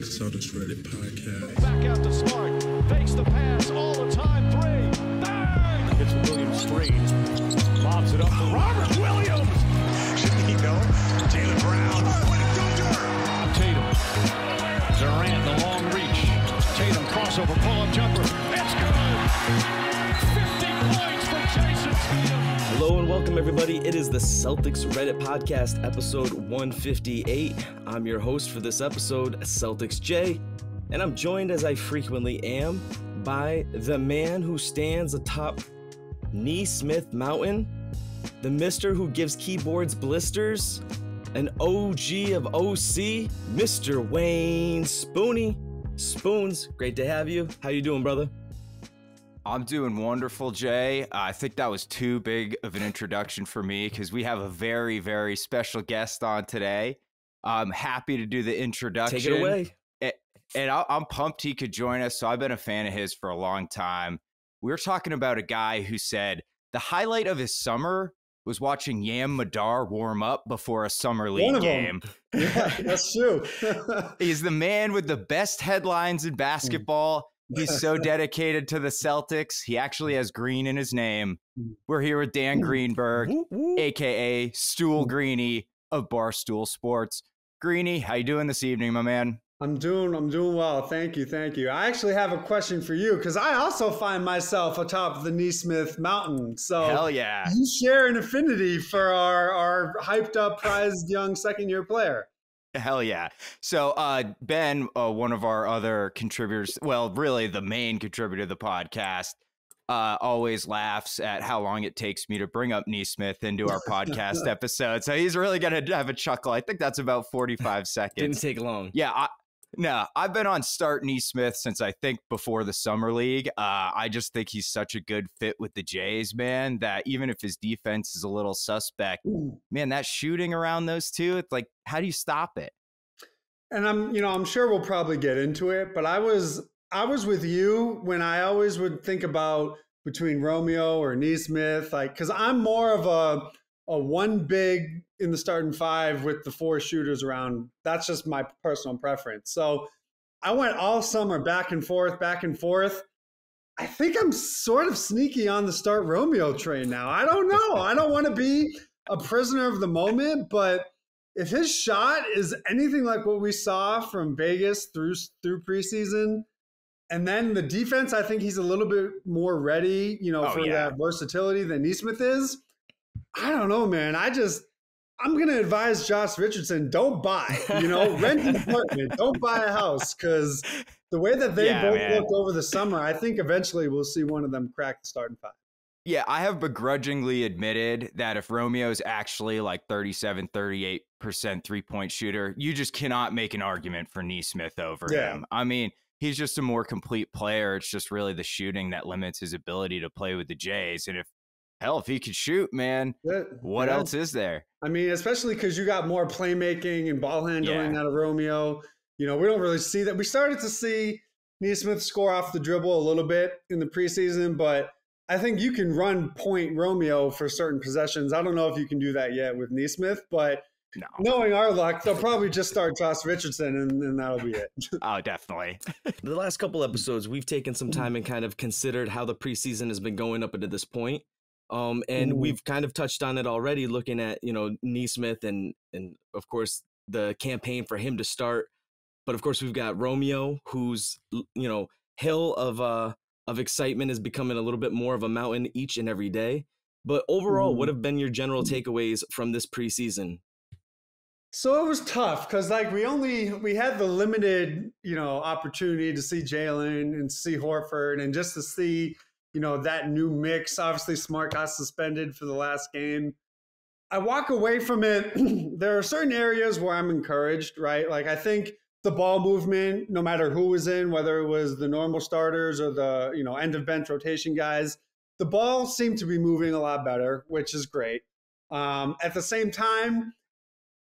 Celtics Reddit podcast. Back out to Smart. Fakes the pass all the time. Three. Bang! Hits Williams' three. Bobs it up to Robert Williams. Shouldn't he know? Jaylen Brown. Oh, Tatum. Durant, the long reach. Tatum crossover, pull-up jumper. It's good. 50 points for Jayson Tatum. Hello and welcome, everybody. It is the Celtics Reddit podcast, episode 158. I'm your host for this episode, Celtics Jay, and I'm joined, as I frequently am, by the man who stands atop Nesmith Mountain, the mister who gives keyboards blisters, an OG of OC, Mr. Wayne Spoony. Spoons, great to have you. How you doing, brother? I'm doing wonderful, Jay. I think that was too big of an introduction for me because we have a very, very special guest on today. I'm happy to do the introduction. Take it away. And I'm pumped he could join us. So I've been a fan of his for a long time. We were talking about a guy who said the highlight of his summer was watching Yam Madar warm up before a summer league game. Yeah, that's true. He's the man with the best headlines in basketball. He's so dedicated to the Celtics. He actually has green in his name. We're here with Dan Greenberg, a.k.a. Stool Greenie of Barstool Sports. Greenie, how you doing this evening, my man? I'm doing well. Thank you. Thank you. I actually have a question for you because I also find myself atop the Nesmith Mountain. So hell yeah. You share an affinity for our hyped up, prized young second year player. Hell yeah. So Ben, one of our other contributors, well, really the main contributor to the podcast, always laughs at how long it takes me to bring up Nesmith into our podcast episode. So he's really going to have a chuckle. I think that's about 45 seconds. Didn't take long. Yeah. I've been on Start Nesmith since I think before the summer league. I just think he's such a good fit with the Jays, man, that even if his defense is a little suspect, man, that shooting around those two, it's like, how do you stop it? And I'm sure we'll probably get into it, but I was with you when I always would think about between Romeo or Nesmith, like, cause I'm more of a one big in the starting five with the four shooters around. That's just my personal preference. So I went all summer back and forth. I think I'm sort of sneaky on the Start Romeo train now. I don't know. I don't want to be a prisoner of the moment, but if his shot is anything like what we saw from Vegas through preseason, and then the defense, I think he's a little bit more ready, that versatility than Nesmith is. I don't know, man. I'm going to advise Josh Richardson, don't buy, rent an apartment, don't buy a house. Cause the way that they both looked over the summer, I think eventually we'll see one of them crack the starting five. Yeah. I have begrudgingly admitted that if Romeo's actually like 38% 3-point shooter, you just cannot make an argument for Nesmith over him. I mean, he's just a more complete player. It's just really the shooting that limits his ability to play with the Jays. And if he could shoot, man, what else is there? I mean, especially because you got more playmaking and ball handling out of Romeo. We don't really see that. We started to see Nesmith score off the dribble a little bit in the preseason, but I think you can run point Romeo for certain possessions. I don't know if you can do that yet with Nesmith, but knowing our luck, they'll probably just start Josh Richardson and that'll be it. Oh, definitely. The last couple episodes, we've taken some time and kind of considered how the preseason has been going up until this point. And we've kind of touched on it already, looking at, Nesmith and of course the campaign for him to start. But of course we've got Romeo, whose hill of excitement is becoming a little bit more of a mountain each and every day. But overall, what have been your general takeaways from this preseason? So it was tough because we had the limited, opportunity to see Jaylen and see Horford and just to see that new mix. Obviously, Smart got suspended for the last game. I walk away from it. There are certain areas where I'm encouraged, right? Like I think the ball movement, no matter who was in, whether it was the normal starters or the, end of bench rotation guys, the ball seemed to be moving a lot better, which is great. At the same time,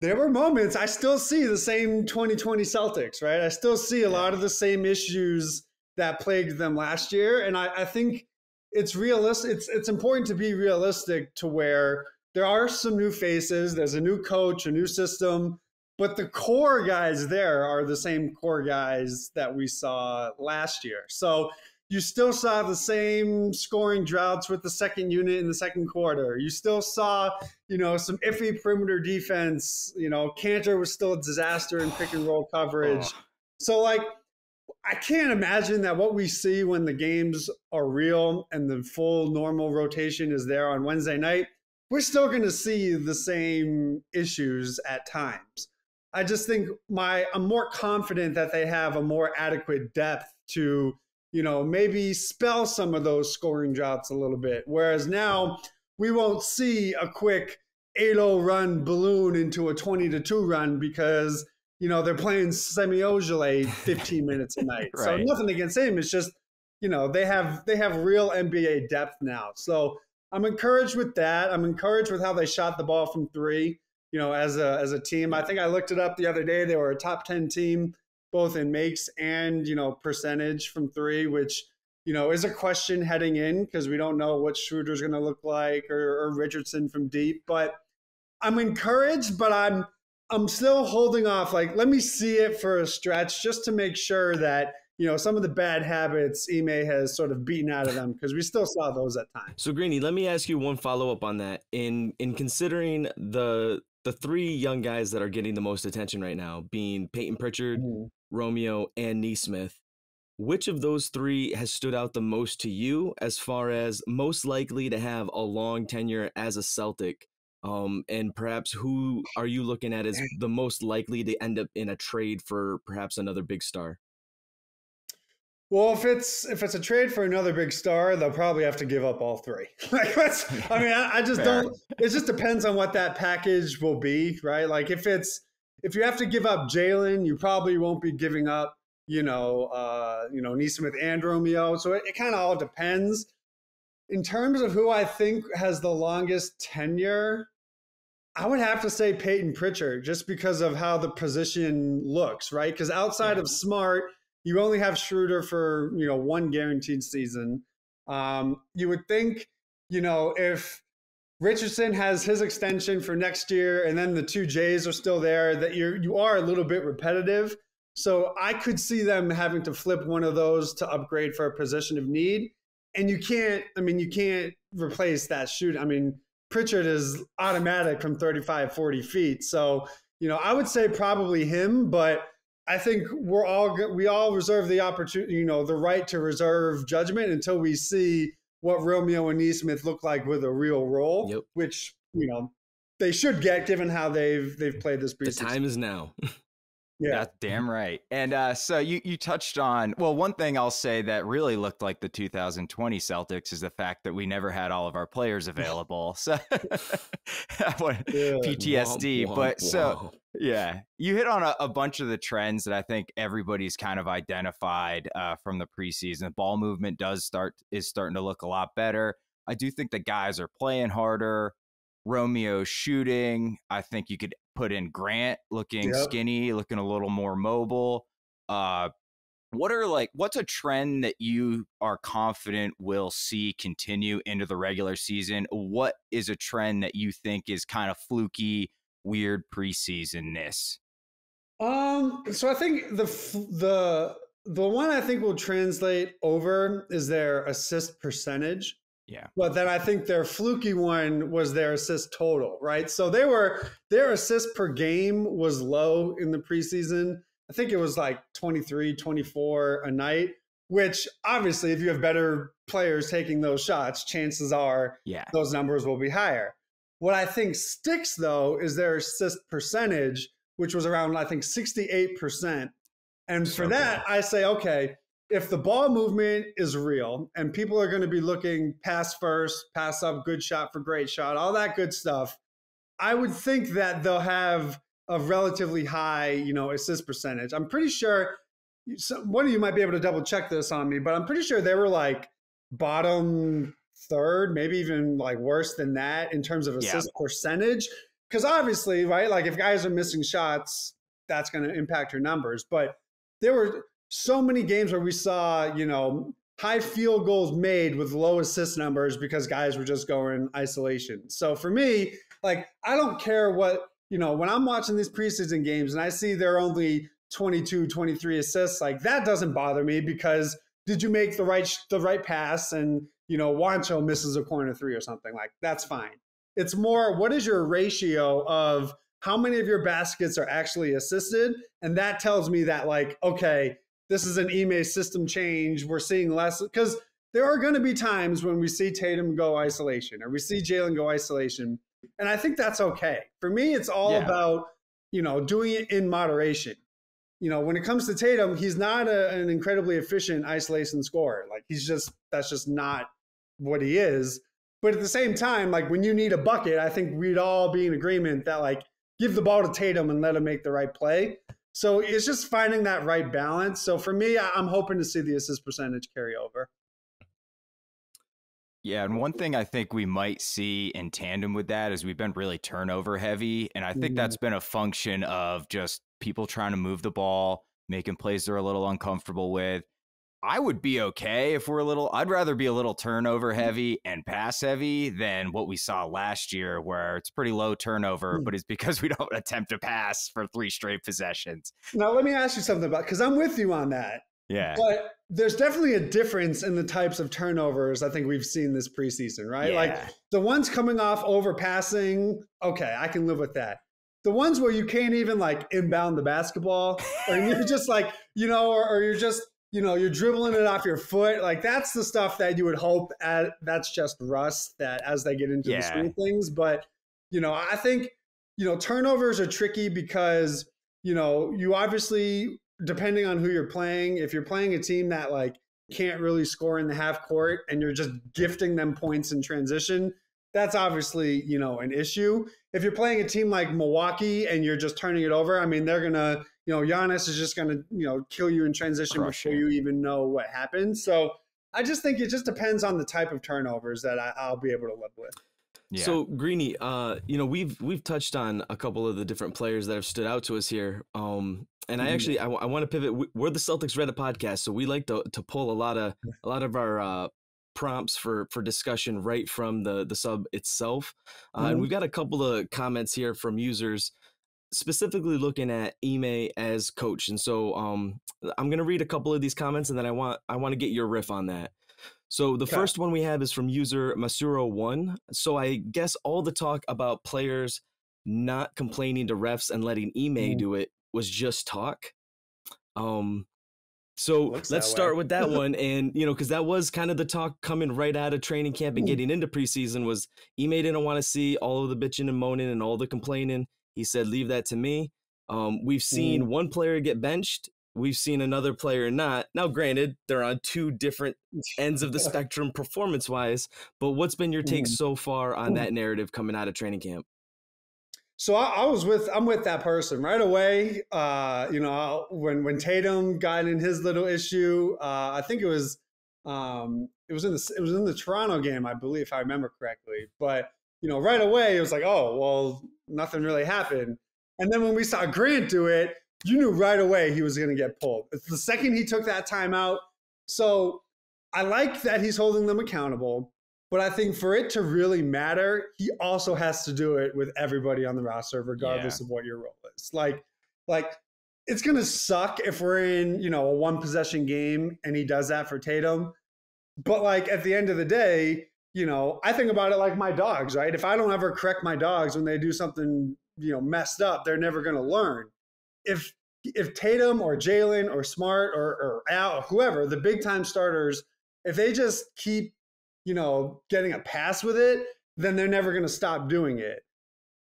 there were moments I still see the same 2020 Celtics, right? I still see a lot of the same issues that plagued them last year. And I think it's realistic. It's important to be realistic to where there are some new faces. There's a new coach, a new system, But the core guys there are the same core guys that we saw last year. So you still saw the same scoring droughts with the second unit in the second quarter. You still saw, you know, some iffy perimeter defense. You know, Cantor was still a disaster in pick and roll coverage. So, like, I can't imagine that what we see when the games are real and the full normal rotation is there on Wednesday night, we're still going to see the same issues at times. I just think I'm more confident that they have a more adequate depth to, you know, maybe spell some of those scoring droughts a little bit. Whereas now we won't see a quick 8-0 run balloon into a 20-2 run because, you know, they're playing Semi Ojeleye 15 minutes a night. Right. So nothing against him. It's just, you know, they have real NBA depth now. So I'm encouraged with that. I'm encouraged with how they shot the ball from three, you know, as a team. I think I looked it up the other day. They were a top 10 team, both in makes and, you know, percentage from three, which, you know, is a question heading in because we don't know what Schroeder's going to look like or Richardson from deep. But I'm encouraged, but I'm still holding off. Like, let me see it for a stretch just to make sure that, you know, some of the bad habits Ime has sort of beaten out of them, because we still saw those at times. So, Greeny, let me ask you one follow-up on that. In considering the three young guys that are getting the most attention right now, being Peyton Pritchard, Romeo, and Nesmith, which of those three has stood out the most to you as far as most likely to have a long tenure as a Celtic? And perhaps who are you looking at as the most likely to end up in a trade for perhaps another big star? Well, if it's a trade for another big star, they'll probably have to give up all three. Like, I just don't. It just depends on what that package will be, right? Like if you have to give up Jaylen, you probably won't be giving up, you know, Nesmith and Romeo. So it kind of all depends. In terms of who I think has the longest tenure, I would have to say Peyton Pritchard, just because of how the position looks, right? Because outside of Smart, you only have Schroeder for, you know, one guaranteed season. You would think, you know, if Richardson has his extension for next year and then the two J's are still there, that you are a little bit repetitive. So I could see them having to flip one of those to upgrade for a position of need. And you can't replace that shoot. I mean, Pritchard is automatic from 35, 40 feet. So, you know, I would say probably him, but I think we all reserve the opportunity, you know, the right to reserve judgment until we see what Romeo and Nesmith look like with a real role, which, you know, they should get given how they've played this preseason. The time is now. Yeah, that's damn right. And so you touched on, well, one thing I'll say that really looked like the 2020 Celtics is the fact that we never had all of our players available. So PTSD. So yeah, you hit on a bunch of the trends that I think everybody's kind of identified from the preseason. Ball movement is starting to look a lot better. I do think the guys are playing harder. Romeo's shooting. I think you could put in Grant looking skinny, looking a little more mobile. What's a trend that you are confident will see continue into the regular season? What is a trend that you think is kind of fluky, weird preseason-ness? So I think the one I think will translate over is their assist percentage. Yeah. But then I think their fluky one was their assist total, right? So their assist per game was low in the preseason. I think it was like 23, 24 a night, which obviously if you have better players taking those shots, chances are those numbers will be higher. What I think sticks though is their assist percentage, which was around, I think, 68%. And for that, I say, okay, if the ball movement is real and people are going to be looking pass first, pass up, good shot for great shot, all that good stuff, I would think that they'll have a relatively high, you know, assist percentage. I'm pretty sure one of you might be able to double check this on me, but I'm pretty sure they were like bottom third, maybe even like worse than that in terms of assist percentage. Because obviously, right, like if guys are missing shots, that's going to impact your numbers. But there were so many games where we saw, you know, high field goals made with low assist numbers because guys were just going isolation. So for me, like, I don't care what you know, when I'm watching these preseason games and I see they're only 22, 23 assists, like that doesn't bother me because did you make the right pass and, you know, Wancho misses a corner three or something, like that's fine. It's more, what is your ratio of how many of your baskets are actually assisted? And that tells me that, like, okay, this is an Ime system change. We're seeing less because there are going to be times when we see Tatum go isolation or we see Jaylen go isolation. And I think that's okay. For me, it's all about, you know, doing it in moderation. You know, when it comes to Tatum, he's not an incredibly efficient isolation scorer. Like that's just not what he is. But at the same time, like when you need a bucket, I think we'd all be in agreement that like give the ball to Tatum and let him make the right play. So it's just finding that right balance. So for me, I'm hoping to see the assist percentage carry over. Yeah, and one thing I think we might see in tandem with that is we've been really turnover heavy, and I think that's been a function of just people trying to move the ball, making plays they're a little uncomfortable with. I would be okay if we're I'd rather be a little turnover heavy and pass heavy than what we saw last year where it's pretty low turnover, but it's because we don't attempt to pass for three straight possessions. Now, let me ask you something about, because I'm with you on that. Yeah. But there's definitely a difference in the types of turnovers I think we've seen this preseason, right? Yeah. Like the ones coming off overpassing, okay, I can live with that. The ones where you can't even like inbound the basketball or you're just like, you know, or you're just, you know, you're dribbling it off your foot. Like that's the stuff that you would hope at, that's just rust that as they get into the swing things. But, you know, I think, you know, turnovers are tricky because, you know, you obviously – depending on who you're playing, if you're playing a team that like can't really score in the half court and you're just gifting them points in transition, that's obviously, you know, an issue. If you're playing a team like Milwaukee and you're just turning it over, I mean, they're going to, you know, Giannis is just going to, you know, kill you in transition before you even know what happened. So I just think it just depends on the type of turnovers that I'll be able to live with. Yeah. So Greeny, you know, we've touched on a couple of the different players that have stood out to us here. And I want to pivot. We're the Celtics Reddit podcast, so we like to pull a lot of our prompts for discussion right from the sub itself. And we've got a couple of comments here from users specifically looking at Ime as coach. And so I'm gonna read a couple of these comments, and then I want to get your riff on that. So the first one we have is from user Masuro1. So I guess all the talk about players not complaining to refs and letting Ime do it was just talk. So let's start with that one. And, you know, because that was kind of the talk coming right out of training camp and getting into preseason was Ime didn't want to see all of the bitching and moaning and all the complaining. He said, leave that to me. We've seen one player get benched. We've seen another player not. Now, granted, they're on two different ends of the spectrum performance-wise, but what's been your take so far on that narrative coming out of training camp? So I'm with that person right away. You know, when Tatum got in his little issue, I think it was in the Toronto game, I believe, if I remember correctly. But you know, right away it was like, oh well, nothing really happened. And then when we saw Grant do it, you knew right away he was going to get pulled. It's the second he took that timeout. So I like that he's holding them accountable, but I think for it to really matter, he also has to do it with everybody on the roster, regardless of what your role is. Like it's going to suck if we're in, you know, a one possession game and he does that for Tatum. But like at the end of the day, you know, I think about it like my dogs, right? If I don't ever correct my dogs when they do something, you know, messed up, they're never going to learn. If Tatum or Jaylen or Smart or Al or whoever, the big time starters, if they just keep, you know, getting a pass with it, then they're never going to stop doing it.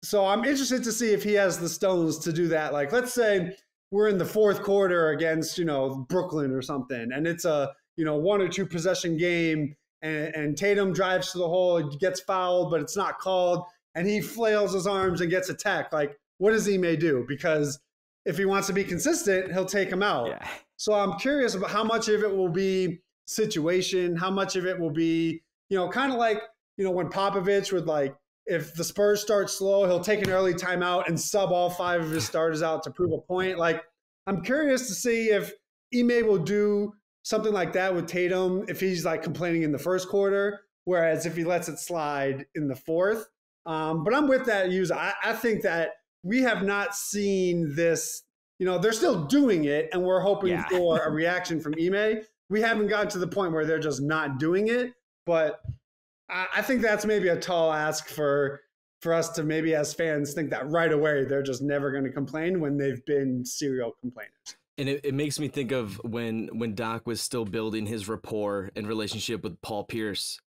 So I'm interested to see if he has the stones to do that. Like, let's say we're in the fourth quarter against, you know, Brooklyn or something, and it's a, you know, one or two possession game, and Tatum drives to the hole, gets fouled, but it's not called, and he flails his arms and gets attacked. Like, what does Ime do? Because if he wants to be consistent, he'll take him out. Yeah. So I'm curious about how much of it will be situation, how much of it will be, you know, kind of like, you know, when Popovich would like, if the Spurs start slow, he'll take an early timeout and sub all five of his starters out to prove a point. Like, I'm curious to see if Ime will do something like that with Tatum if he's like complaining in the first quarter, whereas if he lets it slide in the fourth. But I'm with that user. I think that we have not seen this. You know, they're still doing it, and we're hoping for a reaction from Ime. We haven't gotten to the point where they're just not doing it, but I think that's maybe a tall ask for us to maybe as fans think that right away they're just never going to complain when they've been serial complainers. And it makes me think of when Doc was still building his rapport and relationship with Paul Pierce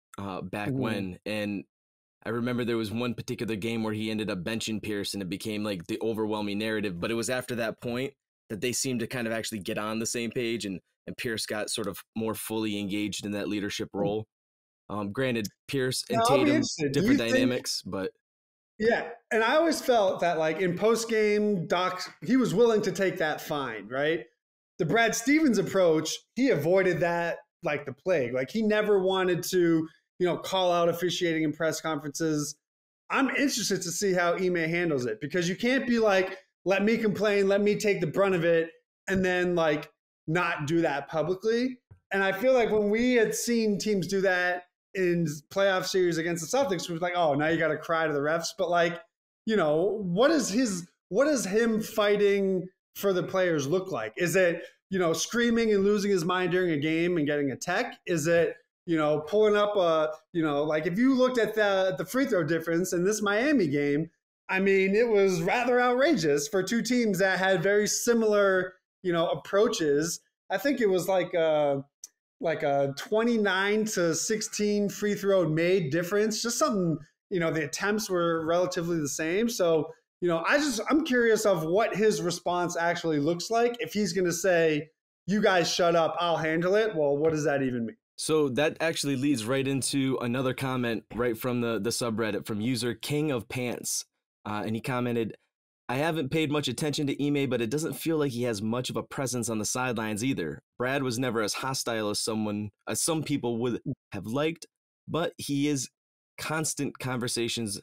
back when. And I remember there was one particular game where he ended up benching Pierce, and it became like the overwhelming narrative. But it was after that point that they seemed to kind of actually get on the same page, and Pierce got sort of more fully engaged in that leadership role. Granted, Pierce and Tatum, different dynamics, but... Yeah, and I always felt that, like, in post-game, Doc, he was willing to take that fine, right? The Brad Stevens approach, he avoided that like the plague. Like, he never wanted to, you know, call out officiating in press conferences. I'm interested to see how Ime handles it, because you can't be like, let me complain, let me take the brunt of it, and then, like, not do that publicly. And I feel like when we had seen teams do that in playoff series against the Celtics, we was like, oh, now you got to cry to the refs. But, like, you know, what is him fighting for the players look like? Is it, you know, screaming and losing his mind during a game and getting a tech? Is it, you know, pulling up a, you know, like, if you looked at the free throw difference in this Miami game, I mean, it was rather outrageous for two teams that had very similar, you know, approaches. I think it was like a 29 to 16 free throw made difference, just something, you know, the attempts were relatively the same. So, you know, I'm curious of what his response actually looks like. If he's going to say, you guys shut up, I'll handle it. Well, what does that even mean? So that actually leads right into another comment right from the subreddit from user King of Pants. And he commented, I haven't paid much attention to Ime, but it doesn't feel like he has much of a presence on the sidelines either. Brad was never as hostile as some people would have liked, but he is in constant conversations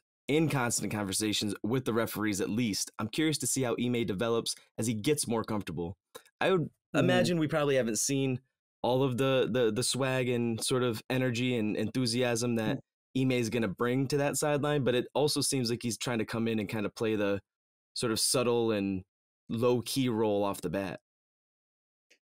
with the referees at least. I'm curious to see how Ime develops as he gets more comfortable. I would imagine we probably haven't seen all of the swag and sort of energy and enthusiasm that Ime is going to bring to that sideline, but it also seems like he's trying to come in and kind of play the sort of subtle and low-key role off the bat.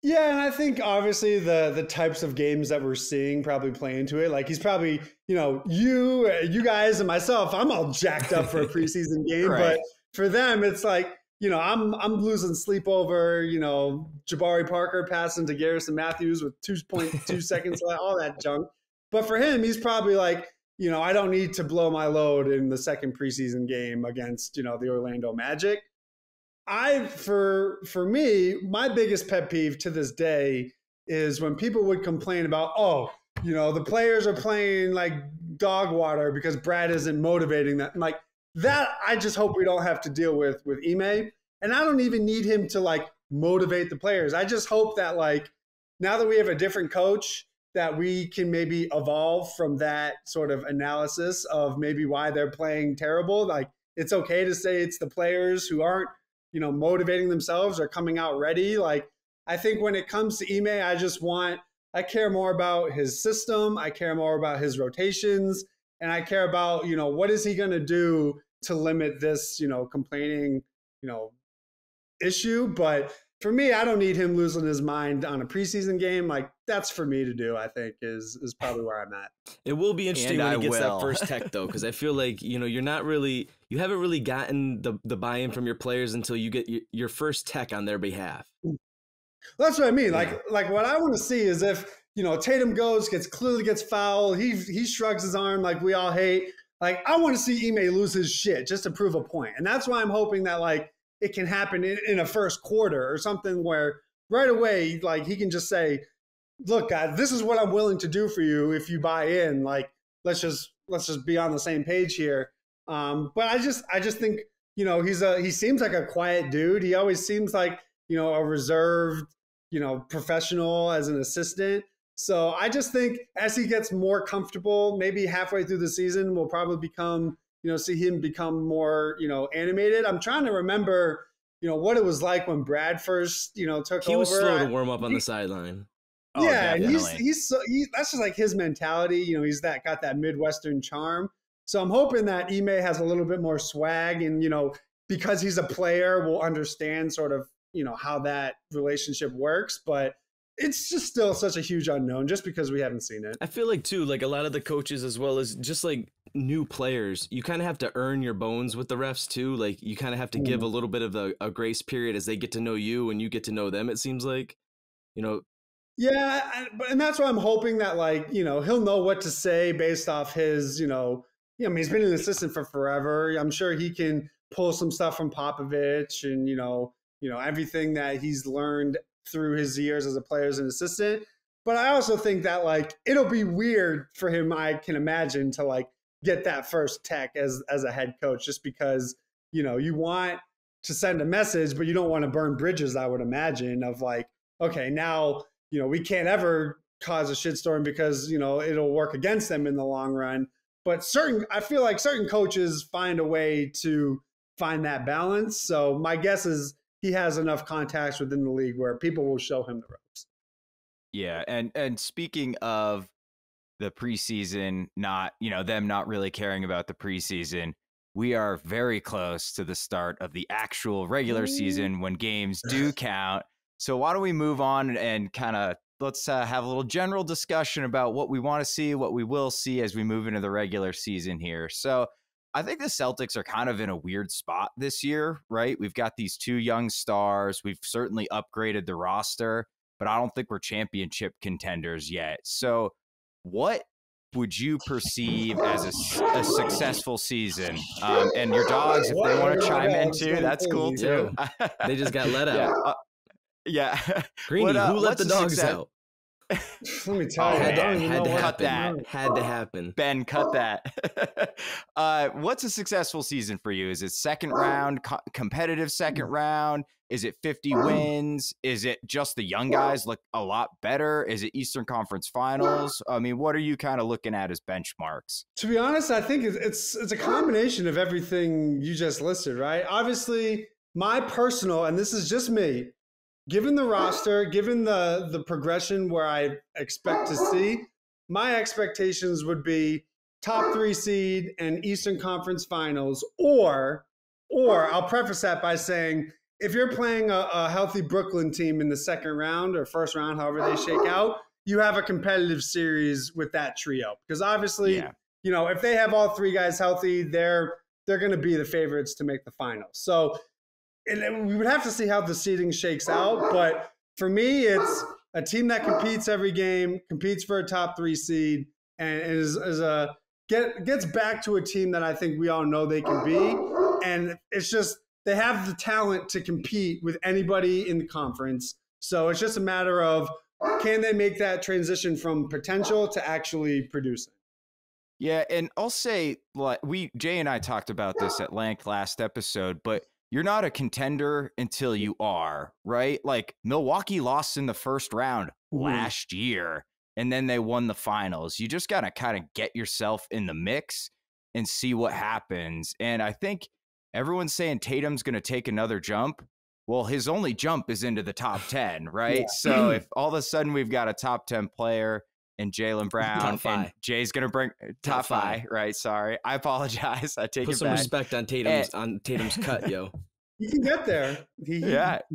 Yeah, and I think obviously the types of games that we're seeing probably play into it. Like, he's probably, you know, you guys and myself, I'm all jacked up for a preseason game. Right. But for them, it's like, you know, I'm losing sleep over, you know, Jabari Parker passing to Garrison Matthews with 2.2 seconds left, all that junk. But for him, he's probably like, you know, I don't need to blow my load in the second preseason game against, you know, the Orlando Magic. For me, my biggest pet peeve to this day is when people would complain about, oh, you know, the players are playing like dog water because Brad isn't motivating them. Like, that I just hope we don't have to deal with Ime. And I don't even need him to, like, motivate the players. I just hope that, like, now that we have a different coach, that we can maybe evolve from that sort of analysis of maybe why they're playing terrible. Like, it's okay to say it's the players who aren't, you know, motivating themselves or coming out ready. Like, I think when it comes to Ime, I care more about his system. I care more about his rotations, and I care about, you know, what is he going to do to limit this, you know, complaining, you know, issue. But for me, I don't need him losing his mind on a preseason game. Like, that's for me to do, I think, is probably where I'm at. It will be interesting when he gets that first tech, though, because I feel like, you know, you haven't really gotten the buy-in from your players until you get your first tech on their behalf. Well, that's what I mean. Yeah. Like what I want to see is if, you know, Tatum clearly gets fouled, he shrugs his arm like we all hate. Like, I want to see Ime lose his shit just to prove a point. And that's why I'm hoping that, like, it can happen in a first quarter or something where right away, like, he can just say, look, guys, this is what I'm willing to do for you. If you buy in, like, let's just be on the same page here. But I just think, you know, he seems like a quiet dude. He always seems like, you know, a reserved, you know, professional as an assistant. So I just think as he gets more comfortable, maybe halfway through the season, we'll probably see him become more, you know, animated. I'm trying to remember, you know, what it was like when Brad first, you know, took over. He was slow to warm up on the sideline. Oh, yeah, and he's that's just like his mentality. You know, he's got that Midwestern charm. So I'm hoping that Ime has a little bit more swag and, you know, because he's a player, will understand sort of, you know, how that relationship works. But it's just still such a huge unknown just because we haven't seen it. I feel like, too, like a lot of the coaches as well as just like new players, you kind of have to earn your bones with the refs, too. Like you kind of have to give a little bit of a grace period as they get to know you and you get to know them, it seems like, you know. Yeah, and that's why I'm hoping that, like, you know, he'll know what to say based off his, you know, I mean, he's been an assistant for forever. I'm sure he can pull some stuff from Popovich and, you know, everything that he's learned through his years as a player as an assistant. But I also think that, like, it'll be weird for him, I can imagine, to, like, get that first tech as a head coach, just because, you know, you want to send a message, but you don't want to burn bridges, I would imagine, of like, okay, now, you know, we can't ever cause a shitstorm because, you know, it'll work against them in the long run. But I feel like certain coaches find a way to find that balance. So my guess is he has enough contacts within the league where people will show him the ropes. Yeah. And speaking of the preseason, not, you know, them not really caring about the preseason, we are very close to the start of the actual regular season when games do count. So why don't we move on and kind of let's have a little general discussion about what we want to see, what we will see as we move into the regular season here. So I think the Celtics are kind of in a weird spot this year, right? We've got these two young stars. We've certainly upgraded the roster, but I don't think we're championship contenders yet. So what would you perceive as a successful season? And your dogs, if they want to chime in too, that's cool too. They just got let out. Yeah. Greeny, who let the dogs out? Let me tell you, had to happen. Ben, cut that. What's a successful season for you? Is it second round, competitive second round? Is it 50 wins? Is it just the young guys look a lot better? Is it Eastern Conference Finals? I mean, what are you kind of looking at as benchmarks? To be honest, I think it's a combination of everything you just listed, right? Obviously, my personal, and this is just me, given the roster, given the progression where I expect to see, my expectations would be top 3 seed and Eastern Conference Finals, or I'll preface that by saying, if you're playing a healthy Brooklyn team in the second round or first round, however they shake out, you have a competitive series with that trio. Because obviously, you know, if they have all 3 guys healthy, they're going to be the favorites to make the finals. So, and we would have to see how the seeding shakes out. But for me, it's a team that competes every game, competes for a top 3 seed, and gets back to a team that I think we all know they can be. And it's just they have the talent to compete with anybody in the conference. So it's just a matter of, can they make that transition from potential to actually producing? Yeah, and I'll say, like, Jay and I talked about this at length last episode, but you're not a contender until you are, right? Like Milwaukee lost in the first round last year, and then they won the finals. You just got to kind of get yourself in the mix and see what happens. And I think everyone's saying Tatum's going to take another jump. Well, his only jump is into the top 10, right? Yeah. So if all of a sudden we've got a top 10 player and Jaylen Brown and Jay's going to bring top five, right? Sorry. I apologize. I take it back. Put some respect on Tatum's cut, yo. He can get there. He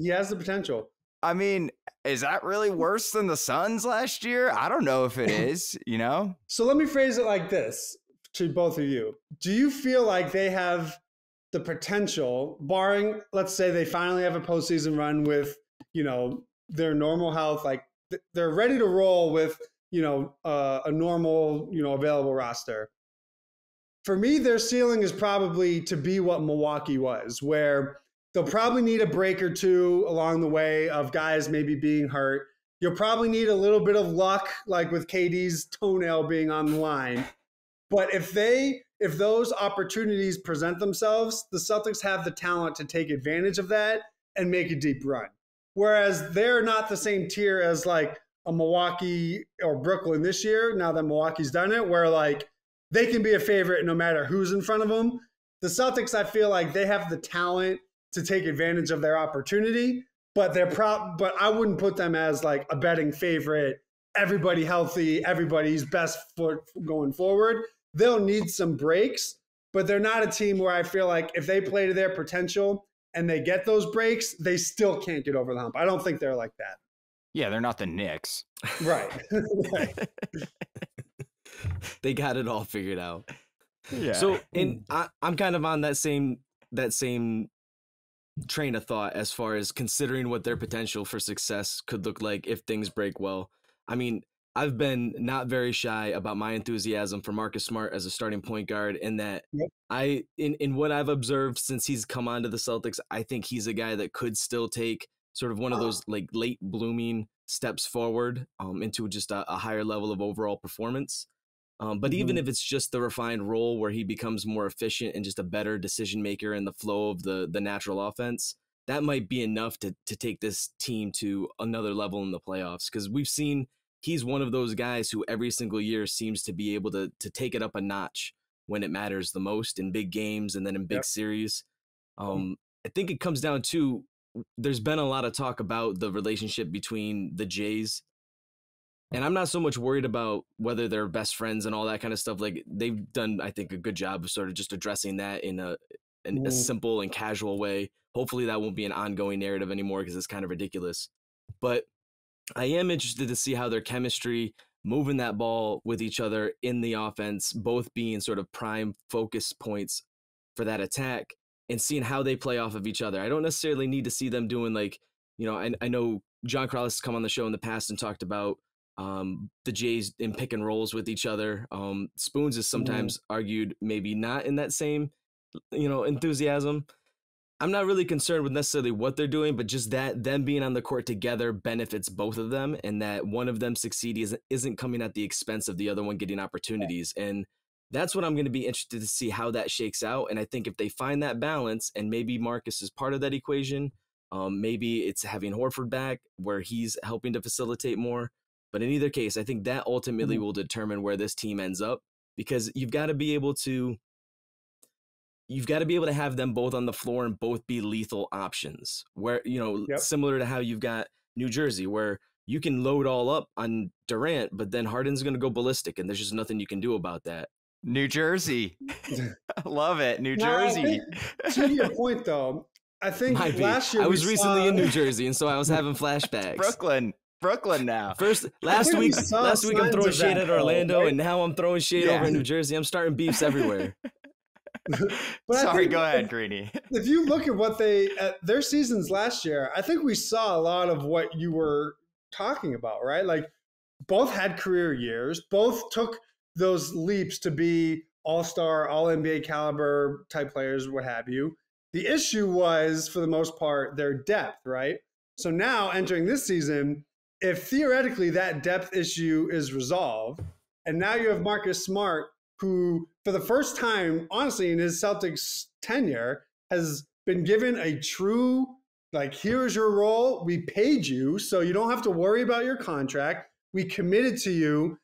has the potential. I mean, is that really worse than the Suns last year? I don't know if it is, you know? So let me phrase it like this to both of you. Do you feel like they have the potential, barring, let's say they finally have a postseason run with, you know, their normal health, like they're ready to roll with, you know, a normal, you know, available roster. For me, their ceiling is probably to be what Milwaukee was, where they'll probably need a break or two along the way of guys maybe being hurt. You'll probably need a little bit of luck, like with KD's toenail being on the line. But if those opportunities present themselves, the Celtics have the talent to take advantage of that and make a deep run. Whereas they're not the same tier as like a Milwaukee or Brooklyn this year, now that Milwaukee's done it, where like they can be a favorite no matter who's in front of them. The Celtics, I feel like they have the talent to take advantage of their opportunity, but but I wouldn't put them as like a betting favorite. Everybody healthy, everybody's best foot going forward. They'll need some breaks, but they're not a team where I feel like if they play to their potential and they get those breaks, they still can't get over the hump. I don't think they're like that. Yeah, they're not the Knicks. Right. Right. They got it all figured out. Yeah. So and I'm kind of on that same train of thought as far as considering what their potential for success could look like if things break well. I mean, I've been not very shy about my enthusiasm for Marcus Smart as a starting point guard in that in what I've observed since he's come onto the Celtics, I think he's a guy that could still take sort of one of those like late blooming steps forward into just a higher level of overall performance. But even if it's just the refined role where he becomes more efficient and just a better decision maker in the flow of the natural offense, that might be enough to take this team to another level in the playoffs. Because we've seen he's one of those guys who every single year seems to be able to take it up a notch when it matters the most in big games and then in big series. I think it comes down to there's been a lot of talk about the relationship between the Jays. And I'm not so much worried about whether they're best friends and all that kind of stuff. Like they've done, I think, a good job of sort of just addressing that in a simple and casual way. Hopefully that won't be an ongoing narrative anymore because it's kind of ridiculous. But I am interested to see how their chemistry, moving that ball with each other in the offense, both being sort of prime focus points for that attack and seeing how they play off of each other. I don't necessarily need to see them doing like, you know, I know John Collins has come on the show in the past and talked about the Jays in pick and rolls with each other. Spoons is sometimes argued maybe not in that same, you know, enthusiasm. I'm not really concerned with necessarily what they're doing, but just that them being on the court together benefits both of them, and that one of them succeeding isn't coming at the expense of the other one getting opportunities. And that's what I'm going to be interested to see how that shakes out. And I think if they find that balance, and maybe Marcus is part of that equation, maybe it's having Horford back where he's helping to facilitate more. But in either case, I think that ultimately will determine where this team ends up, because you've got to be able to have them both on the floor and both be lethal options where, you know, similar to how you've got New Jersey where you can load all up on Durant, but then Harden's going to go ballistic and there's just nothing you can do about that. New Jersey. I love it. New Jersey. To your point, though, I think last year I was recently in New Jersey, and so I was having flashbacks. Brooklyn now. Last week I'm throwing shade at Orlando, right? And now I'm throwing shade over in New Jersey. I'm starting beefs everywhere. Sorry, go ahead, Greeny. If you look at what their seasons last year, I think we saw a lot of what you were talking about, right? Like both had career years, both took those leaps to be all-star, all-NBA caliber type players, what have you. The issue was, for the most part, their depth, right? So now entering this season, if theoretically that depth issue is resolved, and now you have Marcus Smart, who for the first time, honestly, in his Celtics tenure, has been given a true, like, here's your role, we paid you, so you don't have to worry about your contract, we committed to you.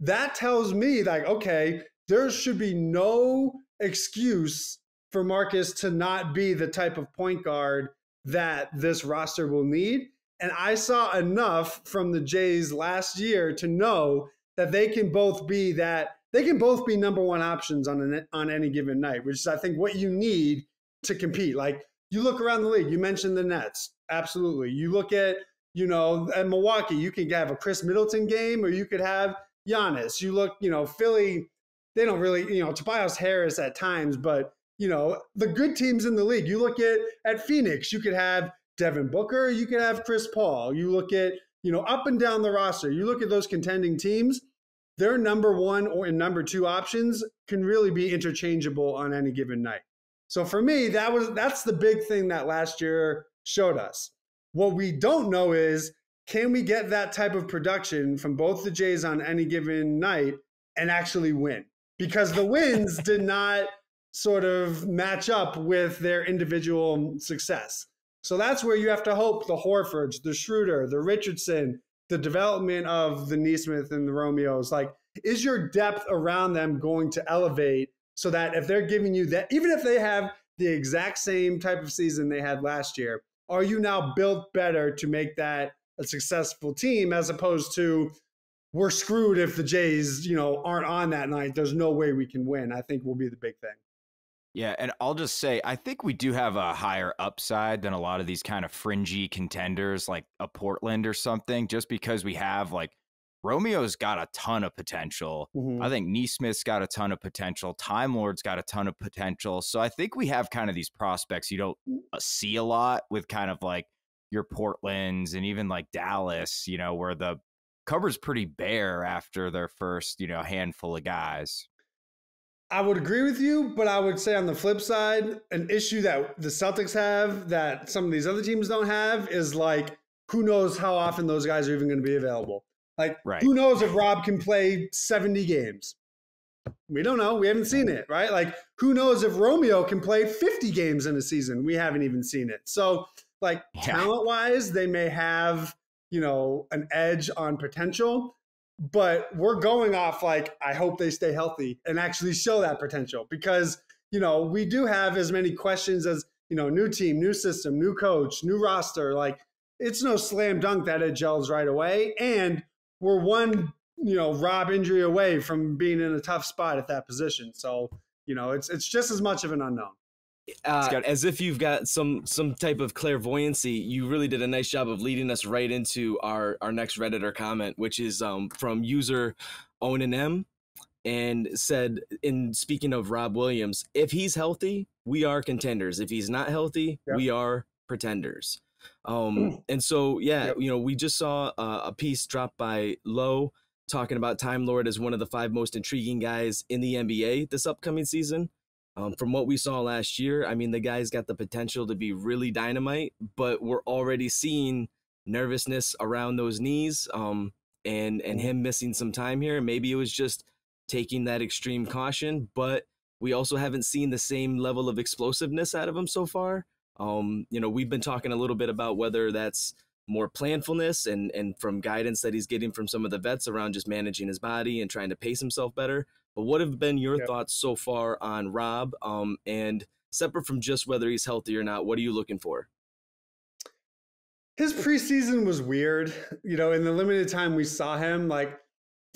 That tells me, like, okay, there should be no excuse for Marcus to not be the type of point guard that this roster will need. And I saw enough from the Jays last year to know that they can both be number one options on any given night, which is, I think, what you need to compete. Like, you look around the league, you mentioned the Nets. Absolutely. You look at, you know, at Milwaukee, you can have a Chris Middleton game or you could have Giannis. You look, you know, Philly, they don't really, you know, Tobias Harris at times, but, you know, the good teams in the league, you look at Phoenix, you could have Devin Booker, you could have Chris Paul. You look at, you know, up and down the roster, you look at those contending teams, their number one or number two options can really be interchangeable on any given night. So for me, that's the big thing that last year showed us. What we don't know is, can we get that type of production from both the Jays on any given night and actually win? Because the wins did not sort of match up with their individual success. So that's where you have to hope the Horfords, the Schroeder, the Richardson, the development of the Nesmith and the Romeos, like, is your depth around them going to elevate so that if they're giving you that, even if they have the exact same type of season they had last year, are you now built better to make that a successful team as opposed to we're screwed if the Jays, you know, aren't on that night, there's no way we can win? I think will be the big thing. Yeah, and I'll just say, I think we do have a higher upside than a lot of these kind of fringy contenders, like a Portland or something, just because we have, like, Romeo's got a ton of potential. Mm-hmm. I think Nesmith's got a ton of potential. Time Lord's got a ton of potential. So I think we have kind of these prospects you don't see a lot with kind of like your Portlands and even like Dallas, you know, where the cover's pretty bare after their first, you know, handful of guys. I would agree with you, but I would say on the flip side, an issue that the Celtics have that some of these other teams don't have is like, who knows how often those guys are even going to be available. Like, right. Who knows if Rob can play 70 games? We don't know. We haven't seen it, right? Like, who knows if Romeo can play 50 games in a season? We haven't even seen it. So, like, talent-wise, they may have, you know, an edge on potential, but we're going off, like, I hope they stay healthy and actually show that potential because, you know, we do have as many questions as, you know, new team, new system, new coach, new roster. Like, it's no slam dunk that it gels right away. And we're one, you know, Rob injury away from being in a tough spot at that position. So, you know, it's just as much of an unknown. As if you've got some type of clairvoyancy, you really did a nice job of leading us right into our next Redditor comment, which is from user Owen&M, and said, in speaking of Rob Williams, if he's healthy, we are contenders. If he's not healthy, we are pretenders. And so, you know, we just saw a piece dropped by Lowe talking about Time Lord as one of the 5 most intriguing guys in the NBA this upcoming season. From what we saw last year, I mean, the guy's got the potential to be really dynamite, but we're already seeing nervousness around those knees and him missing some time here. Maybe it was just taking that extreme caution, but we also haven't seen the same level of explosiveness out of him so far. You know, we've been talking a little bit about whether that's more planfulness and from guidance that he's getting from some of the vets around just managing his body and trying to pace himself better. But what have been your thoughts so far on Rob? And separate from just whether he's healthy or not, what are you looking for? His preseason was weird. You know, in the limited time we saw him, like,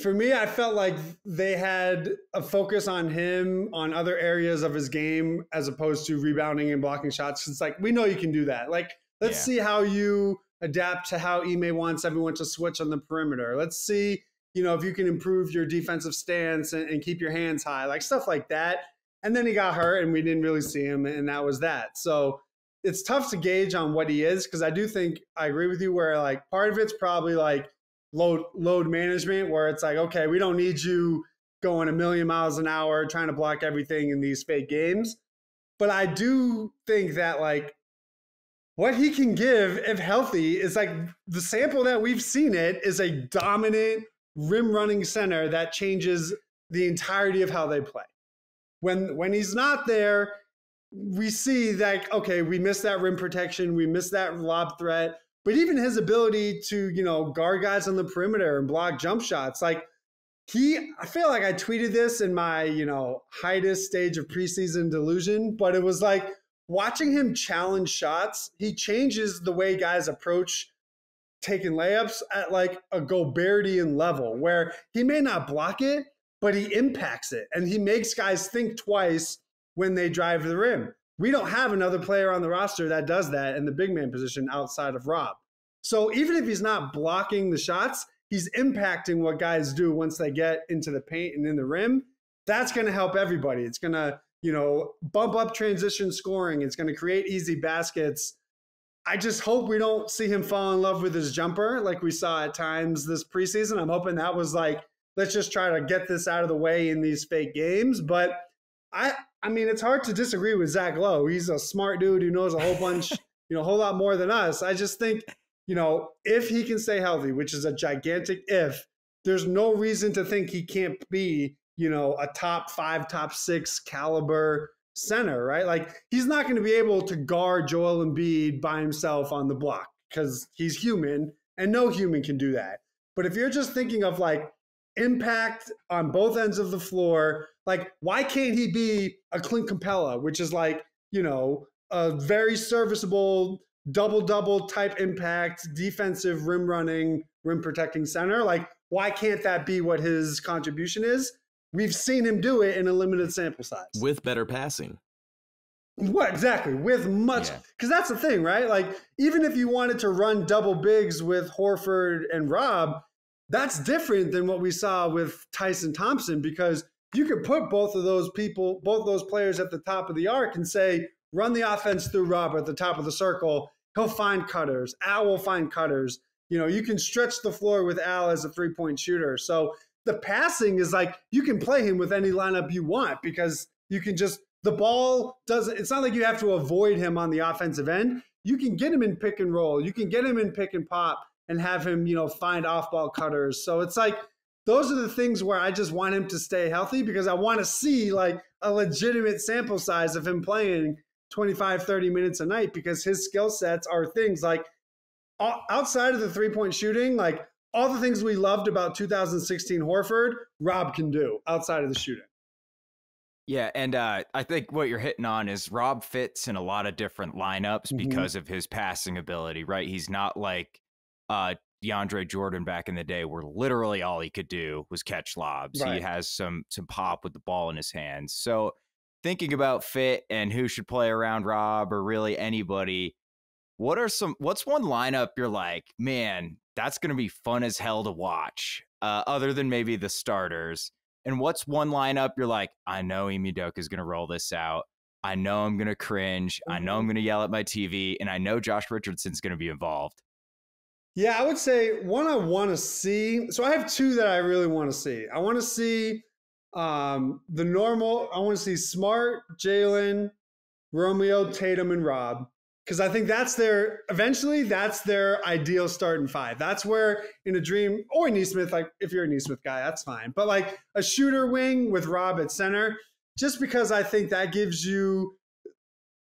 for me, I felt like they had a focus on him on other areas of his game as opposed to rebounding and blocking shots. It's like, we know you can do that. Like, let's see how you adapt to how Ime wants everyone to switch on the perimeter. Let's see, you know, if you can improve your defensive stance and keep your hands high, like stuff like that. And then he got hurt and we didn't really see him. And that was that. So it's tough to gauge on what he is, because I do think I agree with you where, like, part of it's probably like load management, where it's like, okay, we don't need you going a million miles an hour trying to block everything in these fake games. But I do think that, like, what he can give if healthy is, like, the sample that we've seen it is a dominant rim running center that changes the entirety of how they play. When he's not there, we see that, okay, we miss that rim protection, we miss that lob threat. But even his ability to, you know, guard guys on the perimeter and block jump shots, like, I feel like I tweeted this in my, you know, highest stage of preseason delusion, but it was like, watching him challenge shots, he changes the way guys approach taking layups at, like, a Gobertian level, where he may not block it, but he impacts it. And he makes guys think twice when they drive to the rim. We don't have another player on the roster that does that in the big man position outside of Rob. So even if he's not blocking the shots, he's impacting what guys do once they get into the paint and in the rim. That's going to help everybody. It's going to, you know, bump up transition scoring. It's going to create easy baskets. I just hope we don't see him fall in love with his jumper like we saw at times this preseason. I'm hoping that was like, let's just try to get this out of the way in these fake games. But I mean, it's hard to disagree with Zach Lowe. He's a smart dude who knows a whole bunch, you know, a whole lot more than us. I just think, you know, if he can stay healthy, which is a gigantic if, there's no reason to think he can't be, you know, a top 5, top 6 caliber center, right? Like, he's not going to be able to guard Joel Embiid by himself on the block because he's human and no human can do that. But if you're just thinking of, like, impact on both ends of the floor, like, why can't he be a Clint Capella, which is, like, you know, a very serviceable double-double type impact, defensive rim running, rim protecting center? Like, why can't that be what his contribution is? We've seen him do it in a limited sample size. With better passing. What exactly with much because that's the thing, right? Like even if you wanted to run double bigs with Horford and Rob, that's different than what we saw with Tyson Thompson, because you could put both of those people, both those players at the top of the arc and say, run the offense through Rob at the top of the circle. He'll find cutters. Al will find cutters. You know, you can stretch the floor with Al as a three-point shooter. So the passing is like, you can play him with any lineup you want because you can just, the ball doesn't, it's not like you have to avoid him on the offensive end. You can get him in pick and roll. You can get him in pick and pop and have him, you know, find off-ball cutters. So it's like, those are the things where I just want him to stay healthy because I want to see like a legitimate sample size of him playing 25, 30 minutes a night, because his skill sets are things like outside of the three-point shooting, like all the things we loved about 2016 Horford, Rob can do outside of the shooting. Yeah, and I think what you're hitting on is Rob fits in a lot of different lineups because of his passing ability, right? He's not like DeAndre Jordan back in the day where literally all he could do was catch lobs. Right. He has some pop with the ball in his hands. So thinking about fit and who should play around Rob or really anybody, what's one lineup you're like, man, that's going to be fun as hell to watch, other than maybe the starters? And what's one lineup you're like, I know Ime Udoka is going to roll this out. I know I'm going to cringe. I know I'm going to yell at my TV. And I know Josh Richardson's going to be involved. Yeah, I would say one I want to see. So I have two that I really want to see. I want to see I want to see Smart, Jaylen, Romeo, Tatum, and Rob. Because I think that's their ideal starting five. That's where in a dream, or Nesmith, like if you're a Nesmith guy, that's fine. But like a shooter wing with Rob at center, just because I think that gives you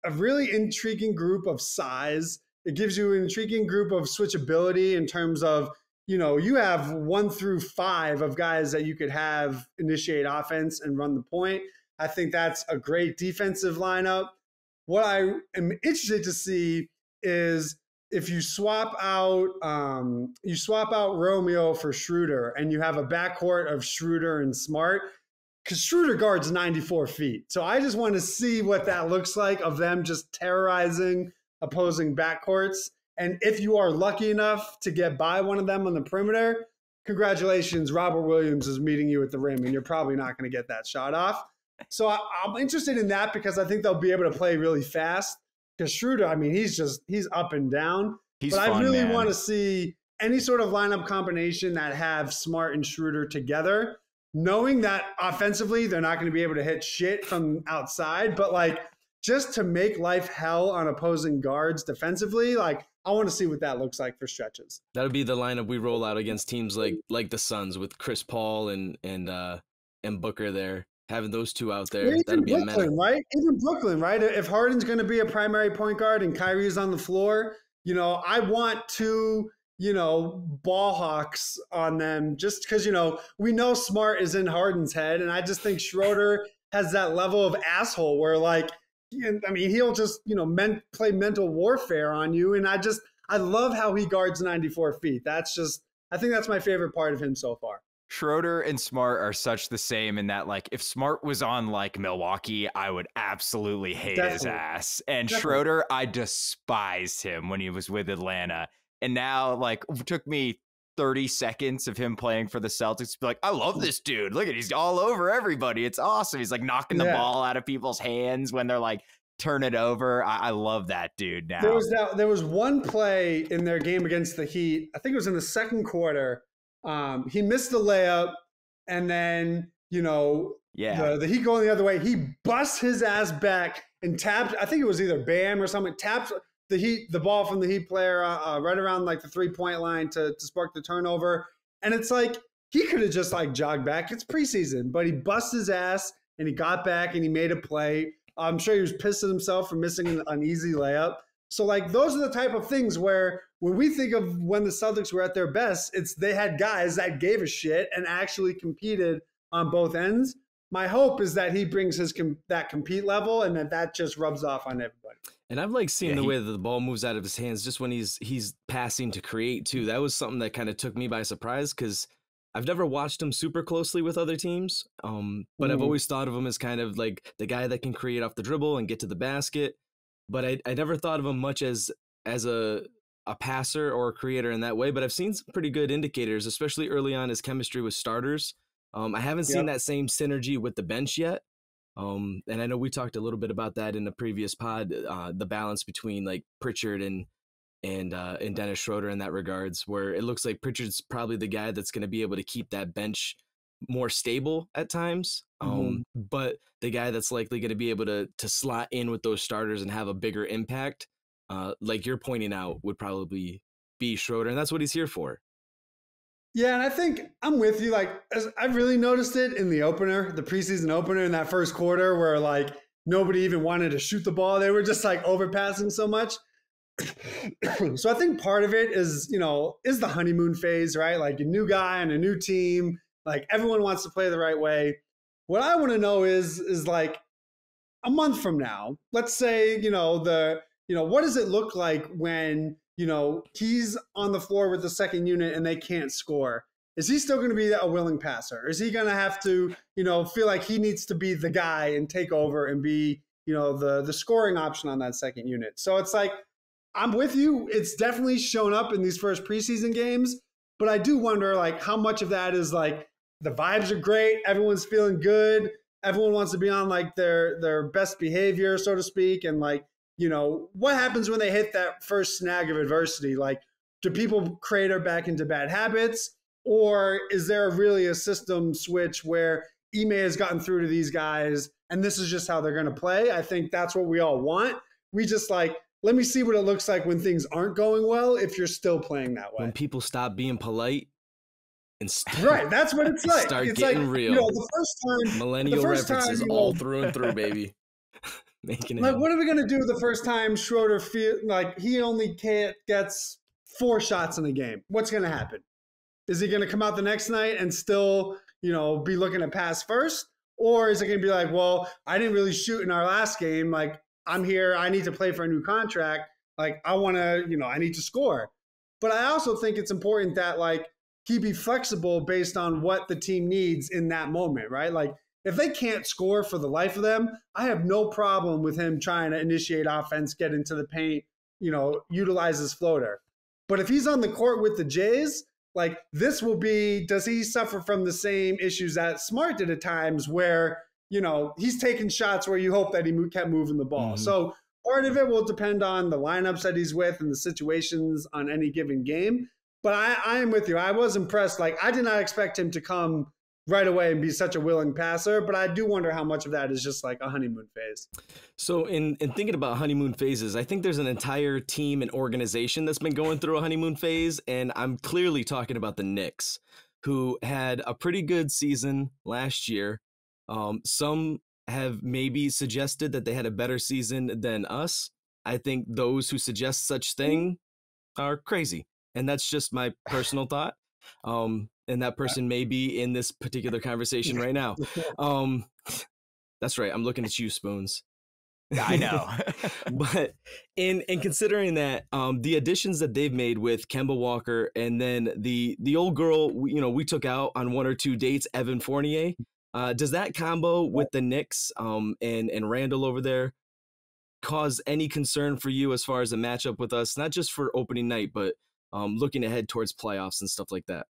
a really intriguing group of size. It gives you an intriguing group of switchability in terms of, you know, you have 1 through 5 of guys that you could have initiate offense and run the point. I think that's a great defensive lineup. What I am interested to see is if you swap out Romeo for Schroeder and you have a backcourt of Schroeder and Smart, because Schroeder guards 94 feet. So I just want to see what that looks like of them just terrorizing opposing backcourts. And if you are lucky enough to get by one of them on the perimeter, congratulations, Robert Williams is meeting you at the rim, and you're probably not going to get that shot off. So I'm interested in that because I think they'll be able to play really fast. Because Schroeder, I mean, he's up and down. I really want to see any sort of lineup combination that have Smart and Schroeder together, knowing that offensively they're not going to be able to hit shit from outside, but like, just to make life hell on opposing guards defensively, like I want to see what that looks like for stretches. That'll be the lineup we roll out against teams like the Suns with Chris Paul and Booker there, having those two out there. That'll be amazing, right? Even Brooklyn, right? If Harden's going to be a primary point guard and Kyrie's on the floor, you know, I want two, you know, ball hawks on them, just because, you know, we know Smart is in Harden's head, and I just think Schroeder has that level of asshole where like, I mean, he'll just, you know, play mental warfare on you. And I love how he guards 94 feet. I think that's my favorite part of him so far. Schroeder and Smart are such the same in that, like, if Smart was on, like, Milwaukee, I would absolutely hate his ass. And Schroeder, I despised him when he was with Atlanta. And now, like, it took me 30 seconds of him playing for the Celtics to be like, I love this dude. Look at, he's all over everybody. It's awesome. He's like knocking the ball out of people's hands when they're like, turn it over. I love that dude now. There was one play in their game against the Heat. I think it was in the second quarter. He missed the layup, and then, you know, the Heat going the other way. He busts his ass back and tapped, I think it was either Bam or something, tapped the ball from the Heat player right around like the 3-point line to spark the turnover. And it's like, he could have just like jogged back. It's preseason, but he busts his ass and he got back and he made a play. I'm sure he was pissed at himself for missing an uneasy layup. So like, those are the type of things where when we think of when the Celtics were at their best, it's they had guys that gave a shit and actually competed on both ends. My hope is that he brings his that compete level and that just rubs off on everybody. And I've like seen the way that the ball moves out of his hands just when he's passing to create too. That was something that kind of took me by surprise because I've never watched him super closely with other teams, but I've always thought of him as kind of like the guy that can create off the dribble and get to the basket. But I never thought of him much as a passer or a creator in that way. But I've seen some pretty good indicators, especially early on his chemistry with starters. I haven't seen that same synergy with the bench yet. And I know we talked a little bit about that in the previous pod, the balance between like Pritchard and Dennis Schroeder in that regards, where it looks like Pritchard's probably the guy that's going to be able to keep that bench more stable at times. But the guy that's likely going to be able to slot in with those starters and have a bigger impact, like you're pointing out, would probably be Schroeder. And that's what he's here for. Yeah, and I think I'm with you. Like, I really noticed it in the opener, the preseason opener in that first quarter where, like, nobody even wanted to shoot the ball. They were just, like, overpassing so much. So I think part of it is, you know, is the honeymoon phase, right? Like, a new guy and a new team. Like, everyone wants to play the right way. What I want to know is, like, a month from now, let's say, you know, what does it look like when – you know, he's on the floor with the second unit and they can't score? Is he still going to be a willing passer? Is he going to have to, you know, feel like he needs to be the guy and take over and be, you know, the scoring option on that second unit? So it's like, I'm with you. It's definitely shown up in these first preseason games, but I do wonder, like, how much of that is like the vibes are great. Everyone's feeling good. Everyone wants to be on like their best behavior, so to speak. And like, you know, what happens when they hit that first snag of adversity? Like, do people crater back into bad habits? Or is there really a system switch where Ime has gotten through to these guys and this is just how they're going to play? I think that's what we all want. We just like, let me see what it looks like when things aren't going well if you're still playing that way. When people stop being polite and right, that's what it's like. Start it's getting like, real. You know, the first time, millennial the first references time, you know, all through and through, baby. Making it like, what are we gonna do the first time Schroeder feel like he only gets 4 shots in the game? What's gonna happen? Is he gonna come out the next night and still, you know, be looking to pass first, or is it gonna be like, well, I didn't really shoot in our last game. Like, I'm here. I need to play for a new contract. Like, I want to, you know, I need to score. But I also think it's important that like he be flexible based on what the team needs in that moment, right? Like, if they can't score for the life of them, I have no problem with him trying to initiate offense, get into the paint, you know, utilize his floater. But if he's on the court with the Jays, like, this will be, does he suffer from the same issues that Smart did at times where, you know, he's taking shots where you hope that he kept moving the ball. So part of it will depend on the lineups that he's with and the situations on any given game. But I am with you. I was impressed. Like, I did not expect him to come right away and be such a willing passer, but I do wonder how much of that is just like a honeymoon phase. So in thinking about honeymoon phases, I think there's an entire team and organization that's been going through a honeymoon phase, and I'm clearly talking about the Knicks, who had a pretty good season last year. Some have maybe suggested that they had a better season than us. I think those who suggest such thing are crazy, and that's just my personal thought. And that person may be in this particular conversation right now. That's right. I'm looking at you, Spoons. I know. But in considering that, the additions that they've made with Kemba Walker and then the old girl, you know, we took out on 1 or 2 dates, Evan Fournier. Does that combo with the Knicks and Randall over there cause any concern for you as far as a matchup with us? Not just for opening night, but looking ahead towards playoffs and stuff like that.